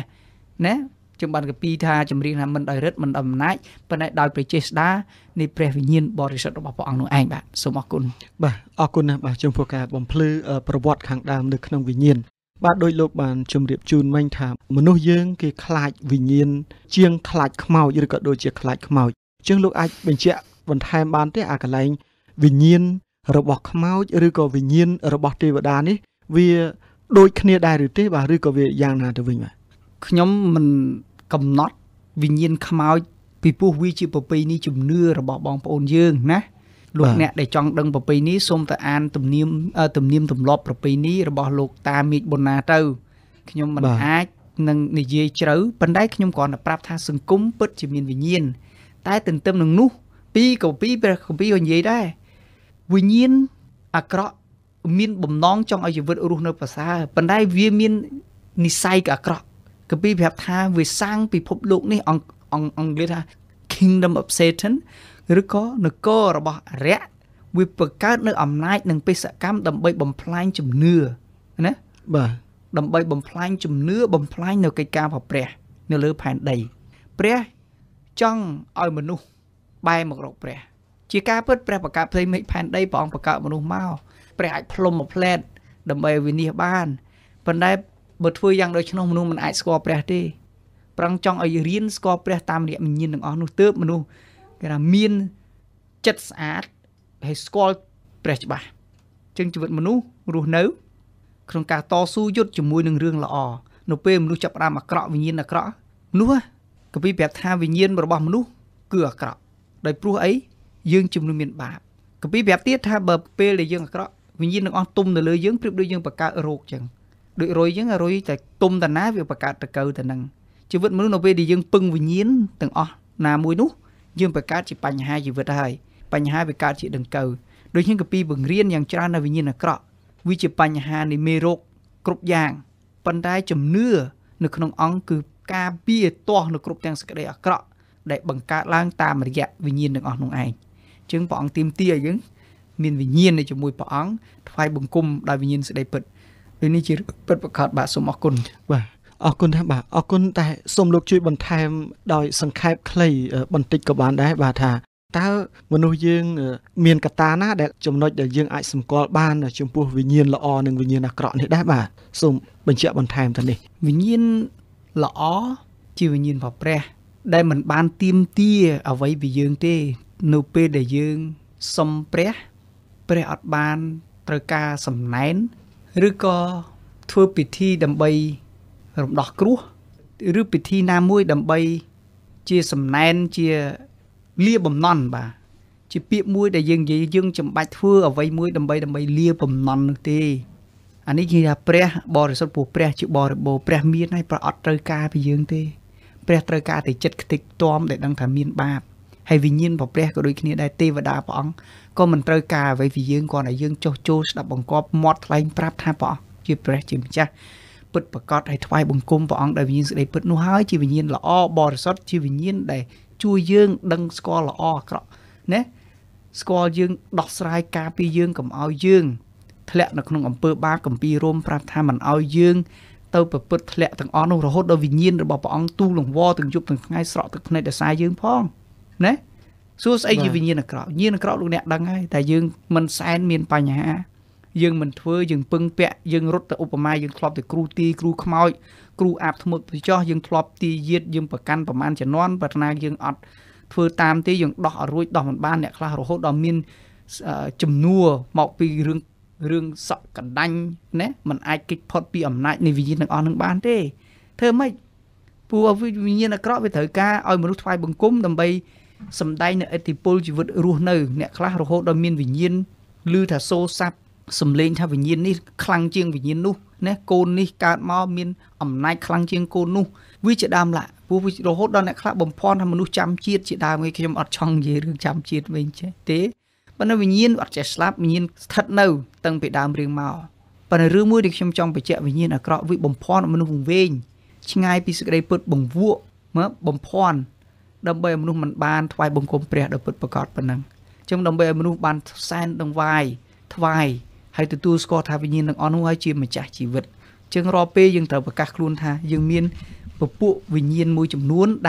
ណាជាបានកាពីថាចម្រៀងថាមិនដោយរិទ្ធមិនអំណាចប៉ុន្តែដោយព្រះចេស្តានៃព្រះវិញ្ញាណបរិសុទ្ធរបស់ព្រះអង្គនោះឯងបាទសូមអរគុណបាទអរគុណណាស់បាទចំពោះការបំភ្លឺប្រវត្តិខាងដើមនៅក្នុងវិញ្ញាណបាទដោយលោកបានជម្រាបជូនមិញថាមនុស្សយើងគេខ្លាចវិញ្ញាណជាងខ្លាចខ្មោចឬក៏ដូចជាខ្លាចខ្មោចជាងលោកអាចបញ្ជាក់បន្ថែមបានទេអាកន្លែងវិញ្ញាណរបស់ខ្មោចឬក៏វិញ្ញាណរបស់ទេវតានេះវាដូចគ្នាដែរឬទេបាទឬក៏វាយ៉ាងណាទៅវិញបាទខ្ញុំមិនកំណត់វិញ្ញាណខ្មោចពីព្រោះវាជាប្រពៃណីជំនឿរបស់បងប្អូនយើងណាលោកអ្នកដែលចង់ដឹងប្រពៃណីសូមតែអានទំនៀមទំនៀមទម្លាប់ប្រពៃណីរបស់លោកតាមេឃប៊ុនណាទៅខ្ញុំមិនអាចនឹងនិយាយជ្រៅប៉ុន្តែខ្ញុំគ្រាន់តែប្រាប់ថាសង្គមពិតជាមានវិញ្ញាណតែទន្ទឹមនឹងនោះពីកពីព្រះគម្ពីរនិយាយដែរវិញ្ញាណអាក្រក់មានបំណងចង់ឲ្យជីវិតរស់នៅប្រសើរប៉ុន្តែវាមាននិស័យអាក្រក់គម្ពីរប្រាប់ថាវាសាងពិភពលោកនេះ Ong English ha Kingdom of Satan ឬក៏នគររបស់រាក់ មានចិត្តស្អាតហើយស្គាល់ព្រះច្បាស់ យើងបង្កើតជាបញ្ហាជីវិតហើយបញ្ហាវិការជាដង្កូវដូចជា អរគុណថាបាទអរគុណតែសំលោកជួយបន្ថែមដោយសង្ខេបខ្លីបន្តិចក៏បានដែរបាទថាតើមនុស្សយើងមានកត្តាណាដែលចំណុចដែលយើងអាចសម្គាល់បានចំពោះវិញ្ញាណល្អនិងវិញ្ញាណអាក្រក់នេះដែរបាទសូមបញ្ជាក់បន្ថែមទៅនេះវិញ្ញាណល្អជាវិញ្ញាណរបស់ព្រះដែលមិនបានទាមទារអ្វីពីយើងទេនៅពេលដែលយើងសំប្រែប្រែអត់បានត្រូវការសំណែនឬក៏ធ្វើពិធីដើម្បី រំដោះគ្រោះឬពិធីណាមួយដើម្បីជាសម្ដែនជាលៀបំណន់បាទជាពាក្យមួយដែលយើងនិយាយយើងចំបាច់ធ្វើអ្វីមួយដើម្បីដើម្បីលៀបំណន់នោះទេអានេះគេថាព្រះបរិសុទ្ធព្រោះព្រះជាបរិបូរព្រះមានហើយប្រអត់ត្រូវការពីយើងទេព្រះត្រូវការតែចិត្តគិតគិតតមដែលដឹងថាមានបាបហើយវិញ្ញាណរបស់ព្រះក៏ដូចគ្នាដែរទេវតាព្រះអង្គក៏មិនត្រូវការអ្វីពីយើងគ្រាន់តែយើងចុះចូលស្ដាប់បង្គាប់មាត់ថ្លែងប្រាប់ថាព្រះអង្គជាព្រះជាម្ចាស់ ពិតប្រកបឲ្យថ្វាយបង្គំព្រះអង្គដែលវិញ្ញាណស្ដីពិតនោះហើយជាវិញ្ញាណល្អបរិសុទ្ធជាវិញ្ញាណល្អបរិសុទ្ធជាវិញ្ញាណល្អ យើងមិនធ្វើយើងពឹងពាក់យើងរត់ទៅឧបមាយើងធ្លាប់តែគ្រូទីគ្រូខ្មោចគ្រូអាបធ្មត់ប្រជាយើងធ្លាប់ទីយិតយើងប្រកាន់ប្រមាណចំនួនបើណាយើងអត់ធ្វើតាមទេយើងដោះអរួយដោះមិនបានអ្នកខ្លះរហូតដល់មាន សម្លេងថាវិញ្ញាណនេះខ្លាំងជាងវិញ្ញាណនោះណាកូននេះកើតមកមានអំណាចខ្លាំងជាងកូននោះវាជាដើមឡាក់ព្រោះរហូតដល់អ្នកខ្លះបំផន់ថាមនុស្សចាំជាតិជាដើមគេខ្ញុំអត់ចង់និយាយរឿងចាំជាតិវិញចេះទេប៉ុន្តែវិញ្ញាណអត់ចេះស្លាប់វិញ្ញាណស្ថិតនៅតាំងពីដើមរៀងមកប៉ុន្តែរឿងមួយដែលខ្ញុំចង់បញ្ជាក់វិញ្ញាណអាក្រក់វាបំផន់មនុស្សវែងឆ្ងាយពីសេចក្ដិពិតបង្វក់មកបំផន់ដើម្បីឲ្យមនុស្សមិនបានថ្វាយបង្គំព្រះដល់ពិតប្រាកដប៉ុណ្ណឹងអញ្ចឹងដើម្បីឲ្យមនុស្សបានសែនដង្វាយថ្វាយហើយទទួលស្គាល់ថាវិញ្ញាណទាំងអស់នោះហើយជាម្ចាស់ជីវិត ចឹងរាល់ពេលយើងត្រូវប្រកាសខ្លួនថា បាទអមាញ់មិញលោកក៏បានជំរាបបន្ថ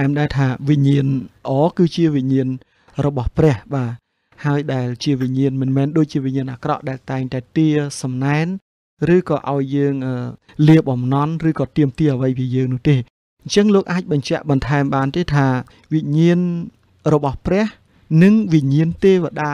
ែមដែរថាវិញ្ញាណអគឺជាវិញ្ញាណរបស់ព្រះបាទហើយដែលជាវិញ្ញាណមិនមែនដូចជាវិញ្ញាណអាក្រក់ដែលតែងតែទារសំណែនឬក៏ឲ្យយើងលៀបបំណន់ឬក៏ទាមទារអ្វីពីយើងនោះទេអញ្ចឹងលោកអាចបញ្ជាក់បន្ថែមបានទេថាវិញ្ញាណរបស់ព្រះនិងវិញ្ញាណទេវតា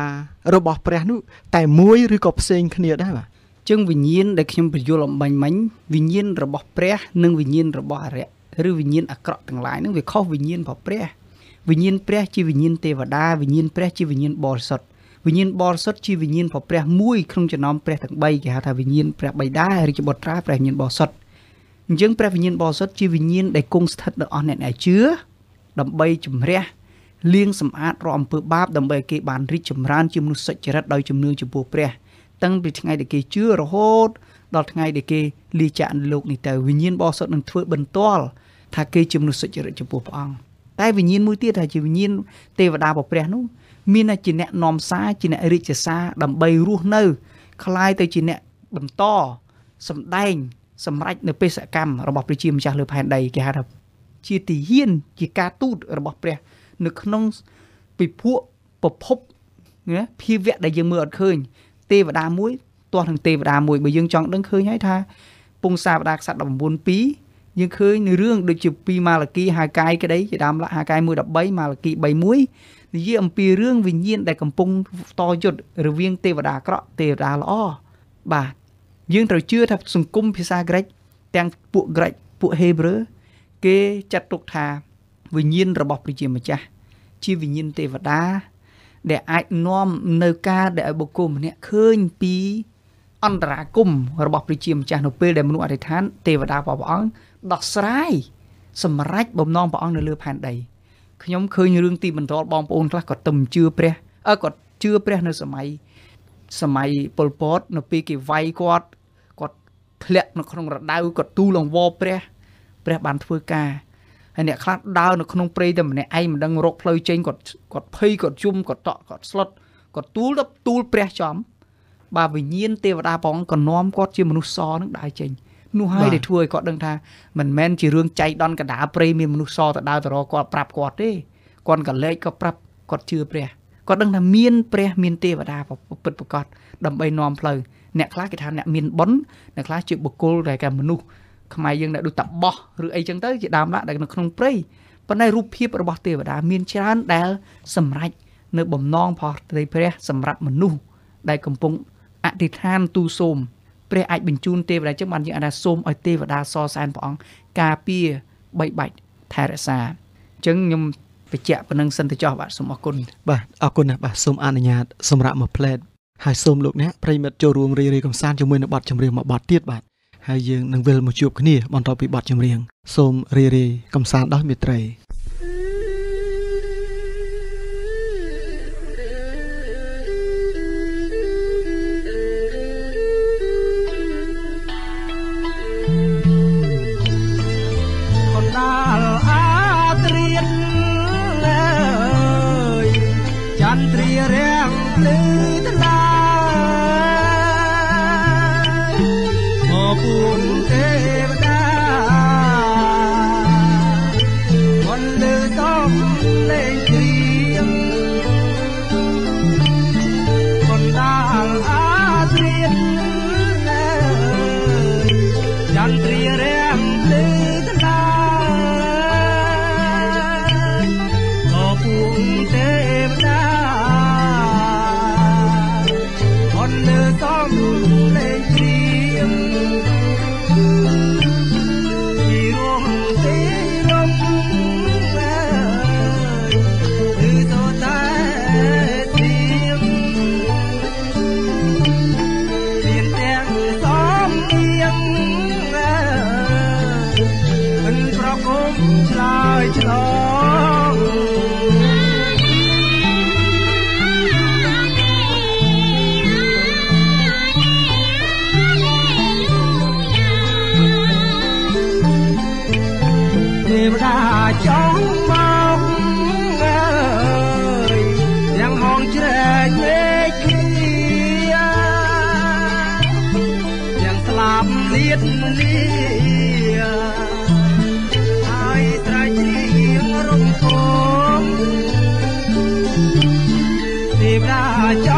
របស់ព្រះនោះតែមួយឬក៏ផ្សេងគ្នាដែរបាទ ចឹងវិញ្ញាណដែលខ្ញុំបញ្យល់អំបញ្ញមិញវិញ្ញាណរបស់ព្រះនិងវិញ្ញាណរបស់អរិយឬវិញ្ញាណអាក្រក់ទាំងឡាយនឹងវាខុសវិញ្ញាណរបស់ព្រះវិញ្ញាណព្រះជាវិញ្ញាណទេវតាវិញ្ញាណព្រះជាវិញ្ញាណបរិសុទ្ធ វិញ្ញាណព្រះជាវិញ្ញាណ วิญญาณบริสุทธิ์ជាវិញ្ញាណរបស់ព្រះមួយក្នុងចំណោមព្រះទាំង 3 គេហៅថាវិញ្ញាណព្រះបិតាឬជាបុត្រាព្រះវិញ្ញាណបរិសុទ្ធអញ្ចឹងព្រះវិញ្ញាណបរិសុទ្ធជាវិញ្ញាណដែលគង់ស្ថិតនៅអស់អ្នកឯជឿដើម្បីជំរះលាងសម្អាតរំអំពើបាបដើម្បីគេបានរីកចម្រើនជាមនុស្សសេចក្ដីដោយជំនឿចំពោះព្រះ មានតែជាអ្នកនាំសារជាអ្នករិទ្ធិសាដើម្បីរស់នៅคล้ายទៅជាអ្នក យើងអំពីរឿងវិញ្ញាណដែលកំពុងតយុទ្ធរវាងទេវតាក្រក់ទេវតាល្អបាទយើងត្រូវជឿថាសង្គមភាសាក្រិចទាំងពួកក្រិចពួកហេប្រឺគេចាត់ទុកថាវិញ្ញាណរបស់ ខ្ញុំឃើញរឿងទីបន្តបងប្អូនខ្លះគាត់ទំជឿព្រះអើគាត់ជឿព្រះនៅសម័យសម័យពលពតនៅពេលគេវាយគាត់គាត់ធ្លាក់នៅក្នុងរដៅគាត់ទូលអង្វរព្រះព្រះបានធ្វើការហើយអ្នកខ្លះដើរនៅក្នុងព្រៃតែម្នាក់ឯងមិនដឹងរកផ្លូវចេញគាត់ភ័យគាត់យំគាត់តក់គាត់ស្លុតគាត់ទូលទៅទូលព្រះចោមបាទវិញ្ញាណទេវតាផងក៏នាំគាត់ជាមនុស្សសនឹងដែរចេញ នោះហើយដែលធ្វើឲ្យគាត់ដឹងថាមិនមែនជារឿងចៃដន្យកណ្ដាលព្រៃមានមនុស្សសតដើរទៅរកគាត់ប្រាប់គាត់ទេគាត់ក៏លែកក៏ប្រាប់គាត់ជឿព្រះគាត់ដឹងថាមានព្រះមានទេវតា ព្រះអាចបញ្ជូនទេវតាចឹងបានយើងអាចថាសូមឲ្យទេវតាសរសែនព្រះអង្គការពារបីបាច់ថែរក្សាចឹងខ្ញុំបច្ចៈប៉ុណ្ណឹងសិនទៅចោះបាទសូមអគុណបាទអគុណណាស់បាទសូមអនុញ្ញាតសម្រាប់មួយផ្លែតហើយសូមលោកអ្នកប្រិមិត្តចូលរួមរីរីកំសាន្តជាមួយនៅបទចម្រៀងមួយបទទៀតបាទហើយយើងនឹងវិលមកជួបគ្នាបន្តពីបទចម្រៀងសូមរីរីកំសាន្តដោយមេត្រី Hãy subscribe cho kênh Ghiền Mì Gõ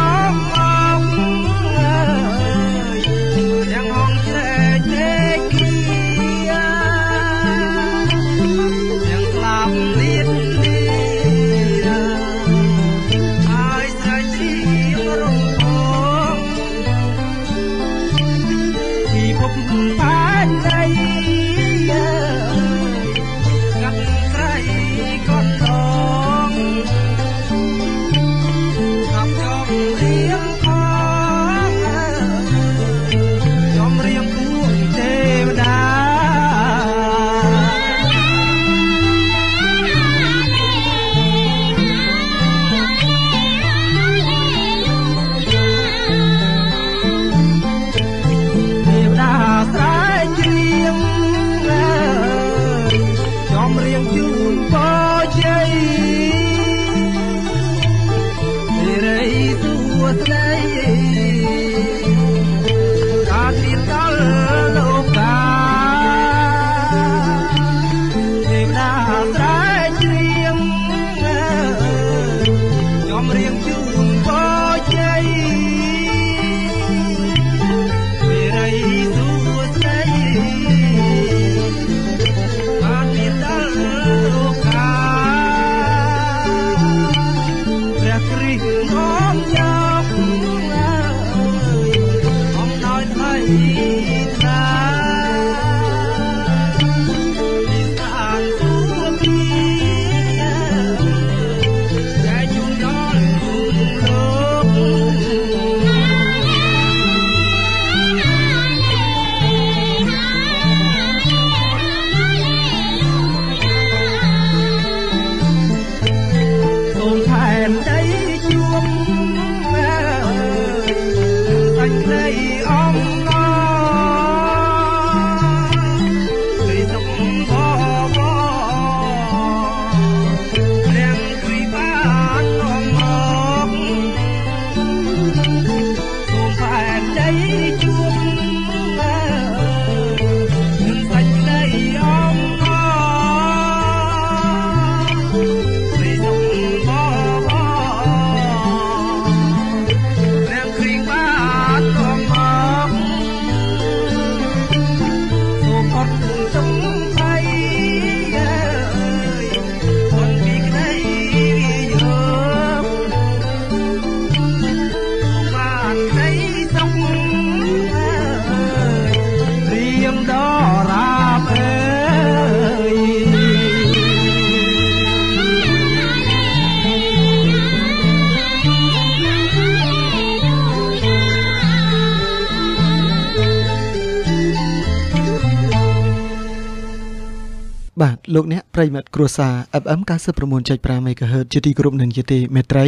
បាទ លោកអ្នក ប្រិយមិត្ត គ្រួសារ ép em chín mươi chín phẩy năm មេហ្គាហឺត ជាទី គោរព និង ជាទី មេត្រី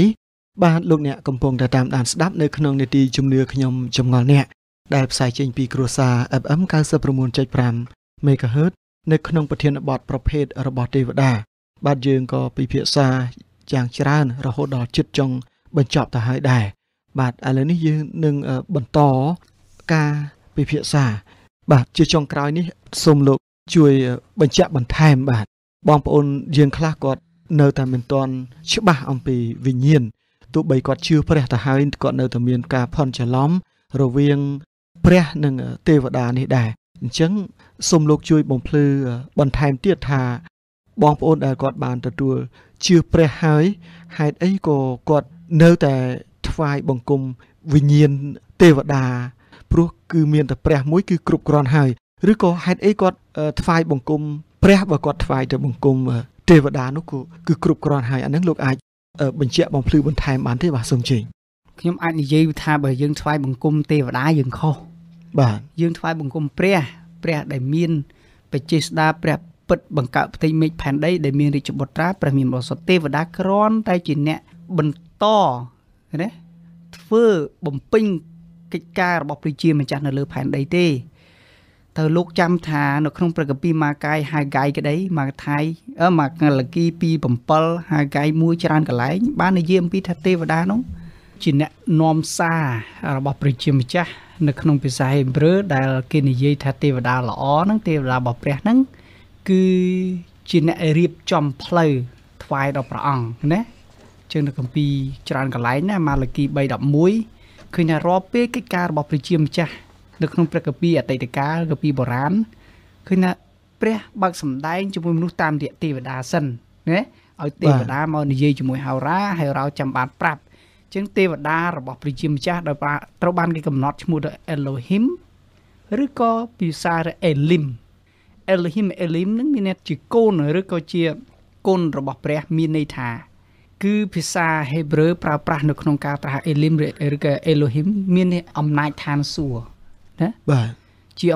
បាទ លោកអ្នក កំពុង តាម ដាន ស្ដាប់ នៅ ក្នុង នីតិ ជំនឿ ខ្ញុំ ចម្ងល់ អ្នក ដែល ផ្សាយ ចេញ ពី គ្រួសារ ép em chín mươi chín phẩy năm មេហ្គាហឺត នៅ ក្នុង ប្រធានបទ ប្រភេទ របស់ ទេវតា បាទ យើង ក៏ ពិភាក្សា យ៉ាង ច្រើន រហូត ដល់ ជិត ចុង បញ្ចប់ ទៅ ហើយ ដែរ បាទ ឥឡូវ នេះ យើង នឹង បន្ត ការ ពិភាក្សា បាទ ជា ចុង ក្រោយ នេះ សូម លោក ជួយបញ្ជាក់បន្ថែមបាទ បងប្អូនយើងខ្លះគាត់ នៅតែមិនទាន់ច្បាស់ អំពី វិញ្ញាណ ទោះបី គាត់ ជឿ ព្រះ ទៅហើយ គាត់ នៅតែមាន ការ ភ័ន្តច្រឡំ រវាង ព្រះ និង ទេវតា នេះ ដែរ អញ្ចឹង សូម លោក ជួយ បំភ្លឺ បន្ថែម ទៀត ថា បងប្អូន ដែល គាត់ បាន ទទួល ជឿ ព្រះ ហើយ ហេតុ អី ក៏ គាត់ នៅតែ ថ្វាយ បង្គំ វិញ្ញាណ ទេវតា ព្រោះ គឺ មាន តែ ព្រះ មួយ គឺ គ្រប់ គ្រាន់ ហើយ ឬក៏ហេតុអីគាត់ថ្វាយបង្គំព្រះបើគាត់ថ្វាយទៅបង្គំទេវតានោះគឺគឺគ្រប់គ្រាន់ហើយអានឹងលោកអាចបញ្ជាក់បំភ្លឺបន្ថែមបានទេបាទសូមជើញខ្ញុំអាចនិយាយថាបើយើងថ្វាយបង្គំទេវតាយើងខុសបាទយើងថ្វាយបង្គំព្រះព្រះដែលមានបេចេស្តាព្រះពិតបង្កើតផ្ទៃមេឃផែនដីដែលមានរាជបុត្រាព្រះមានបសុទ្ធទេវតាក្រាន់តែជាអ្នកបន្តណាធ្វើបំពេញកិច្ចការរបស់ព្រះជាម្ចាស់នៅលើផែនដីទេ ទៅលោកចាំថានៅក្នុងព្រះគម្ពីរម៉ាកាយហេកាយ នៅក្នុងព្រះគម្ពីរអតីតកាលកាលពីបុរាណឃើញថាព្រះបើកសម្ដែងជាមួយមនុស្សតាមរយៈទេវតាសិនណាឲ្យទេវតាមកនិយាយជាមួយហៅរ៉ាហើយរ៉ោចាំបានប្រាប់អញ្ចឹងទេវតារបស់ព្រះជាម្ចាស់ដោយប្រោបានគេកំណត់ឈ្មោះទៅ បាទជា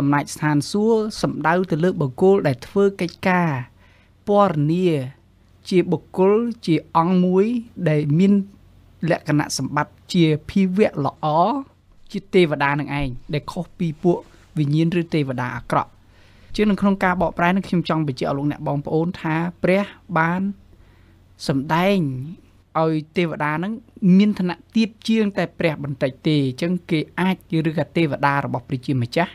អំណាចស្ថានសួរសម្ដៅទៅលើបុគ្គលដែលធ្វើកិច្ចការពណ៌នាជាបុគ្គលជាអង្គមួយដែលមានលក្ខណៈសម្បត្តិជាភិវៈល្អជាទេវតានឹងឯងដែលខុសពីពួកវិញ្ញាណឬទេវតាអាក្រក់ជានៅក្នុងការបកប្រែនឹងខ្ញុំចង់បញ្ជាក់លោកអ្នកបងប្អូនថាព្រះបានសម្ដែង ឲ្យទេវតានឹងមានឋានៈទាបជាងតែព្រះបន្តិចទេអញ្ចឹងគេអាចឬក៏ទេវតារបស់ព្រះជាម្ចាស់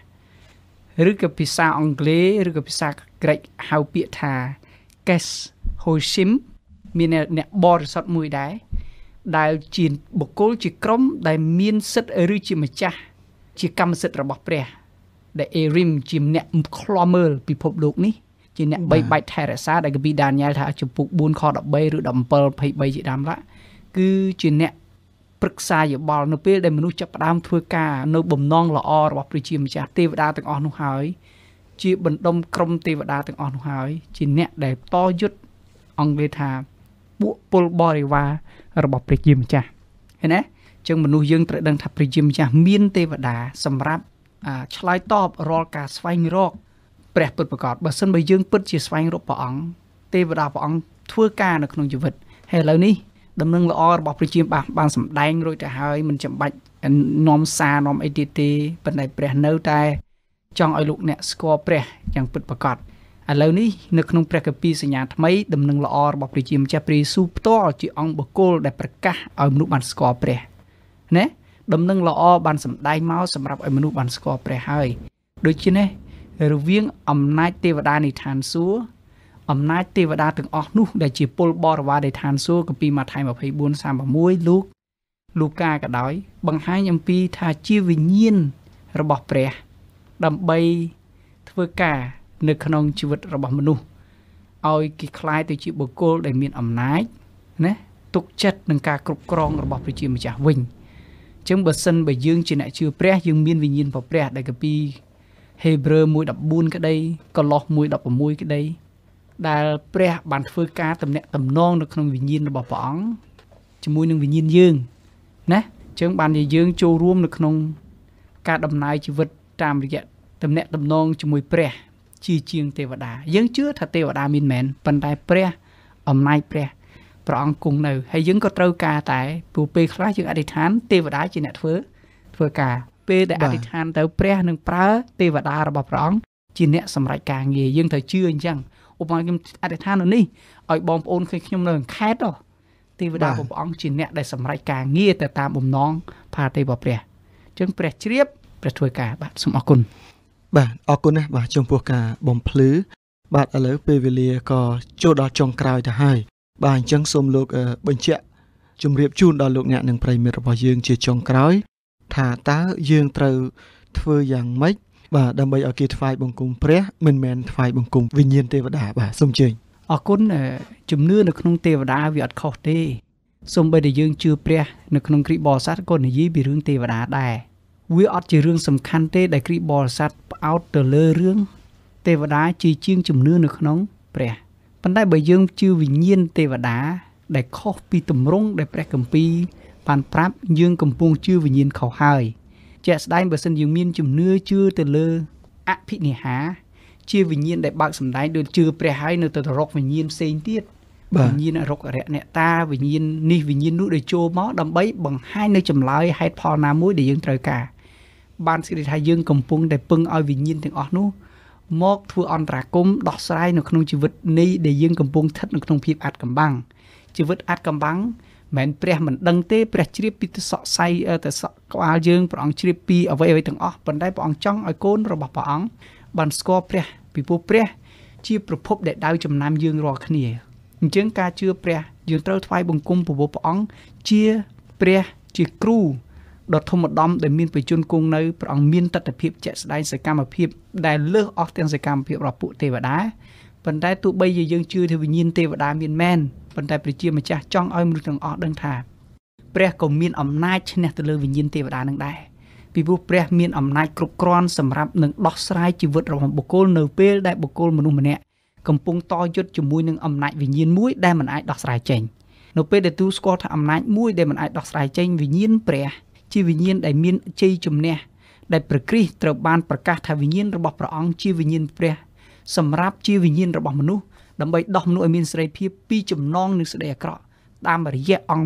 ឬក៏ភាសាអង់គ្លេសឬក៏ភាសាក្រិកហៅពាក្យថា ជាអ្នកបីបាច់ថែរក្សាដែលកបិដានីយ៉ែលថាជំពូក ព្រះពុទ្ធប្រកាសបើសិនបើយើងពិតជាស្វែងរកព្រះអង្គទេវតាព្រះអង្គធ្វើការនៅក្នុងជីវិតហើយឥឡូវនេះដំណឹងល្អរបស់ព្រះជាម្ចាស់បានសម្ដែងរួចទៅហើយមិនចាំបាច់នាំសារនាំអីទៀតទេប៉ុន្តែព្រះនៅតែចង់ឲ្យលោកអ្នកស្កល់ព្រះយ៉ាងពិតប្រាកដឥឡូវនេះនៅក្នុងព្រះគម្ពីរសញ្ញាថ្មីដំណឹងល្អរបស់ព្រះជាម្ចាស់ព្រះយេស៊ូវផ្ទាល់ជាអង្គបកគលដែលប្រកាសឲ្យមនុស្សបានស្កល់ព្រះហើយដូច្នេះ រវាងអំណាចទេវតានិឋានសួគ៌អំណាចទេវតាទាំងអស់នោះដែលជាពលបរិវារដែលឋានសួគ៌គឺពីម៉ាថាយ Hebrew មួយ ដប់បួន ក្តី Coloss មួយ ដប់ប្រាំមួយ ក្តី ដែល ព្រះ បាន ធ្វើ ការ តំណាក់ តំណង នៅ ក្នុង វិញ្ញាណ របស់ ព្រះ អង្គ ជាមួយ នឹង វិញ្ញាណ យើង ណា ចឹង បាន ជា យើង ចូល រួម នៅ ក្នុង ការ ដំណើរ ជីវិត តាម រយៈ តំណាក់ តំណង ជាមួយ ព្រះ ជា ជាង ទេវតា យើងជឿថា ទេវតា មានមែន ប៉ុន្តែ ព្រះ អំណាច ព្រះ ព្រះអង្គ គង់នៅ ហើយ យើង ក៏ ត្រូវការ តែ ព្រោះ ពេល ខ្លះ យើង អធិដ្ឋាន ទេវតា ជា អ្នក ធ្វើ ធ្វើការ ពេល ដែល អធិដ្ឋាន ទៅ ព្រះ នឹង ប្រើ ទេវតា របស់ ព្រះអង្គ ជា អ្នក សម្រេច ការងារ យើង ត្រូវ ជឿ អញ្ចឹង ឧបមា ខ្ញុំ អធិដ្ឋាន នៅ នេះ ឲ្យ បង ប្អូន ឃើញ ខ្ញុំ នៅ ខេត្ត ហ៎ ទេវតា របស់ ព្រះអង្គ ជា អ្នក ដែល សម្រេច ការងារ ទៅ តាម បំណង ផា ទេវ ព្រះ អញ្ចឹង ព្រះ ជ្រាប ព្រះ ធ្វើ ការ បាទ សូម អរគុណ បាទអរគុណណាស់បាទចំពោះការបំភ្លឺបាទឥឡូវពេលវេលាក៏ចូលដល់ចុងក្រោយទៅហើយ វាអត់ជារឿងសំខាន់ទេដែលគ្រីបបោសាទគាត់និយាយពីរឿងទេវតាដែរ បានសេចក្តីថាយើងកំពុងតែពឹងឲ្យវិញ្ញាណទាំងអស់នោះមកធ្វើអន្តរាគមដោះស្រាយនៅក្នុងជីវិតនេះដែលយើងកំពុងស្ថិតនៅក្នុងភាពអាថ៌កំបាំងជីវិតអាថ៌កំបាំងមិនមែនព្រះមិនដឹងទេព្រះជ្រាបពីទិសអស័យទិសក្បាលយើងព្រះអង្គជ្រាបពីអ្វីៗទាំងអស់ប៉ុន្តែព្រះអង្គចង់ឲ្យ ដល់ធម្មដំដែលមានបញ្ជនគង់នៅព្រះអង្គមានតតភាពជាក់ស្ដែងសកម្មភាពដែលលើសអស់ទាំងសកម្មភាពរបស់ពួកទេវតាប៉ុន្តែទោះបីជាយើងជឿថាវិញ្ញាណទេវតាមានមែនប៉ុន្តែប្រជាម្ចាស់ចង់ឲ្យមនុស្សទាំងអស់ដឹងថាព្រះក៏មានអំណាចឈ្នះទៅលើវិញ្ញាណទេវតានឹងដែរពីព្រោះព្រះមានអំណាចគ្រប់គ្រាន់សម្រាប់នឹងដោះស្រាយជីវិតរបស់បុគ្គលនៅពេលដែលបុគ្គលមនុស្សម្នាក់កំពុងតយុទ្ធជាមួយនឹងអំណាចវិញ្ញាណមួយដែលមិនអាចដោះស្រាយចេញ នៅពេលដែលទូស្គាល់ថាអំណាចមួយដែលមិនអាចដោះស្រាយចេញវិញ្ញាណព្រះជាវិញ្ញាណដែលមានជ័យជំនះដែលប្រកฤษត្រូវបានប្រកាសថាវិញ្ញាណរបស់ព្រះជាវិញ្ញាណព្រះសម្រាប់ជាវិញ្ញាណរបស់បុគ្គលនៅពេលដែលយើងអធិដ្ឋាន បណ្ដៃវិញ្ញាណយើងយ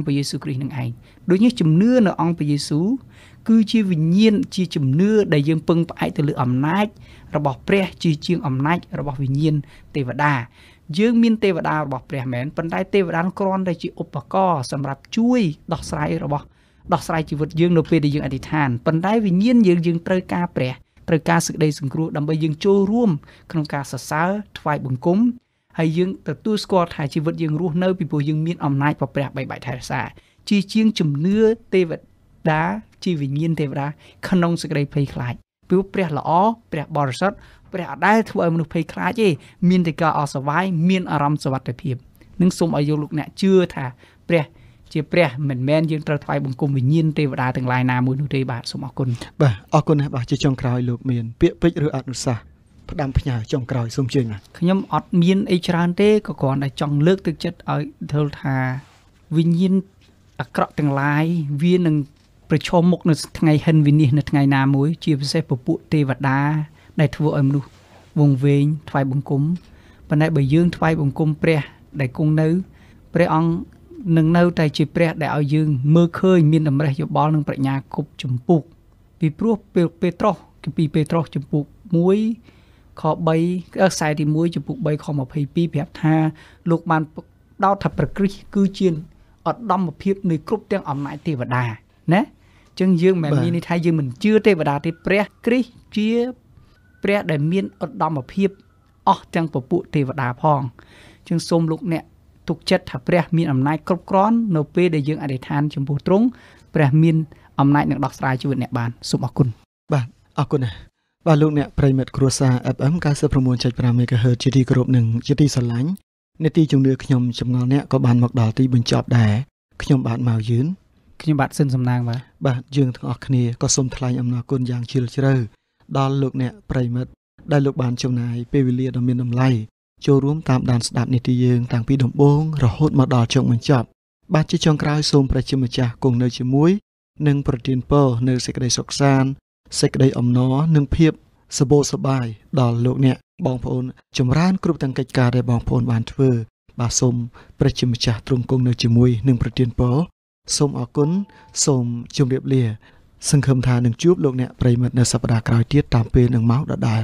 ើងត្រូវការព្រះត្រូវការសេចក្ដីសង្គ្រោះដើម្បីយើងចូលរួមក្នុងការសរសើរថ្វាយបង្គំហើយយើងទទួលស្គាល់ថាជីវិតយើងរស់នៅពីព្រោះយើងមានអំណាចព្រះព្រះបៃបៃថែរក្សាជាជាងជំនឿទេវតាជាវិញ្ញាណទេវតាក្នុងសេចក្ដិភ័យខ្លាចព្រោះព្រះល្អព្រះបរិសុទ្ធព្រះអដែលធ្វើឲ្យមនុស្សភ័យខ្លាចទេមានតែការអសវ័យមានអារម្មណ៍សុវត្ថិភាពនឹងសូមឲ្យយើងលោកអ្នកជឿថាព្រះ ជាព្រះមិនមែនយើងត្រូវថ្វាយបង្គំវិញ្ញាណទេវតាទាំងឡាយណាមួយនោះទេបាទសូមអរគុណបាទជាចុងក្រោយលោកមានពាក្យពេចន៍ឬអនុសាសន៍ផ្ដាំផ្ញើចុងក្រោយសូមជើញខ្ញុំអត់មានអីច្រើនទេក៏គ្រាន់តែចង់លើកទឹកចិត្តឲ្យ នឹងនៅតែជាព្រះដែលឲ្យយើងមើលឃើញមានតម្រិះយោបល់នឹងប្រាជ្ញាគប់ចម្ពោះពីព្រោះពេលពេលត្រោះគម្ពីរពេលត្រោះចម្ពោះ ទុកចិត្តថាព្រះមានអំណាចគ្រប់គ្រាន់នៅពេលដែលយើងអធិដ្ឋានចំពោះទ្រង់ព្រះមានអំណាចនឹងដោះស្រាយជីវិតអ្នកបានសូមអរគុណបាទអរគុណណាស់បាទលោកអ្នកប្រិយមិត្តគ្រួសារ ép ép chín mươi point five មេហ្គាហឺត ជាទីគោរពនិងជាទីស្រឡាញ់នេតិជំនឿខ្ញុំចម្ងល់អ្នកក៏បានមកដល់ទីបញ្ចប់ដែរខ្ញុំបាទម៉ៅយឿនខ្ញុំបាទស៊ិនសំណាងបាទបាទយើងទាំងអស់គ្នាក៏សូមថ្លែងអំណរគុណយ៉ាងជ្រាលជ្រៅដល់លោកអ្នកប្រិយមិត្តដែលលោកបានចំណាយពេលវេលាដ៏មានតម្លៃចូលរួមតាមដានស្ដាប់នីតិយើងតាំងពីដំបូងរហូតមកដល់ចុងបញ្ចប់បាទជាចុងក្រោយសូមព្រះជាម្ចាស់គង់នៅជាមួយនិងប្រទានពរនូវសេចក្តីសុខសាន្តសេចក្តីអំណរនិងភាពសុខសប្បាយដល់លោកអ្នក បងប្អូនចម្រើនគ្រប់ទាំងកិច្ចការរបស់បងប្អូនបានធ្វើបាទសូមព្រះជាម្ចាស់ទ្រង់គង់នៅជាមួយនឹងប្រទានពរសូមអរគុណសូមជម្រាបលាសង្ឃឹមថានឹងជួបលោកអ្នកប្រិយមិត្តនៅសប្តាហ៍ក្រោយទៀតតាមពេលនឹងម៉ោងដដែល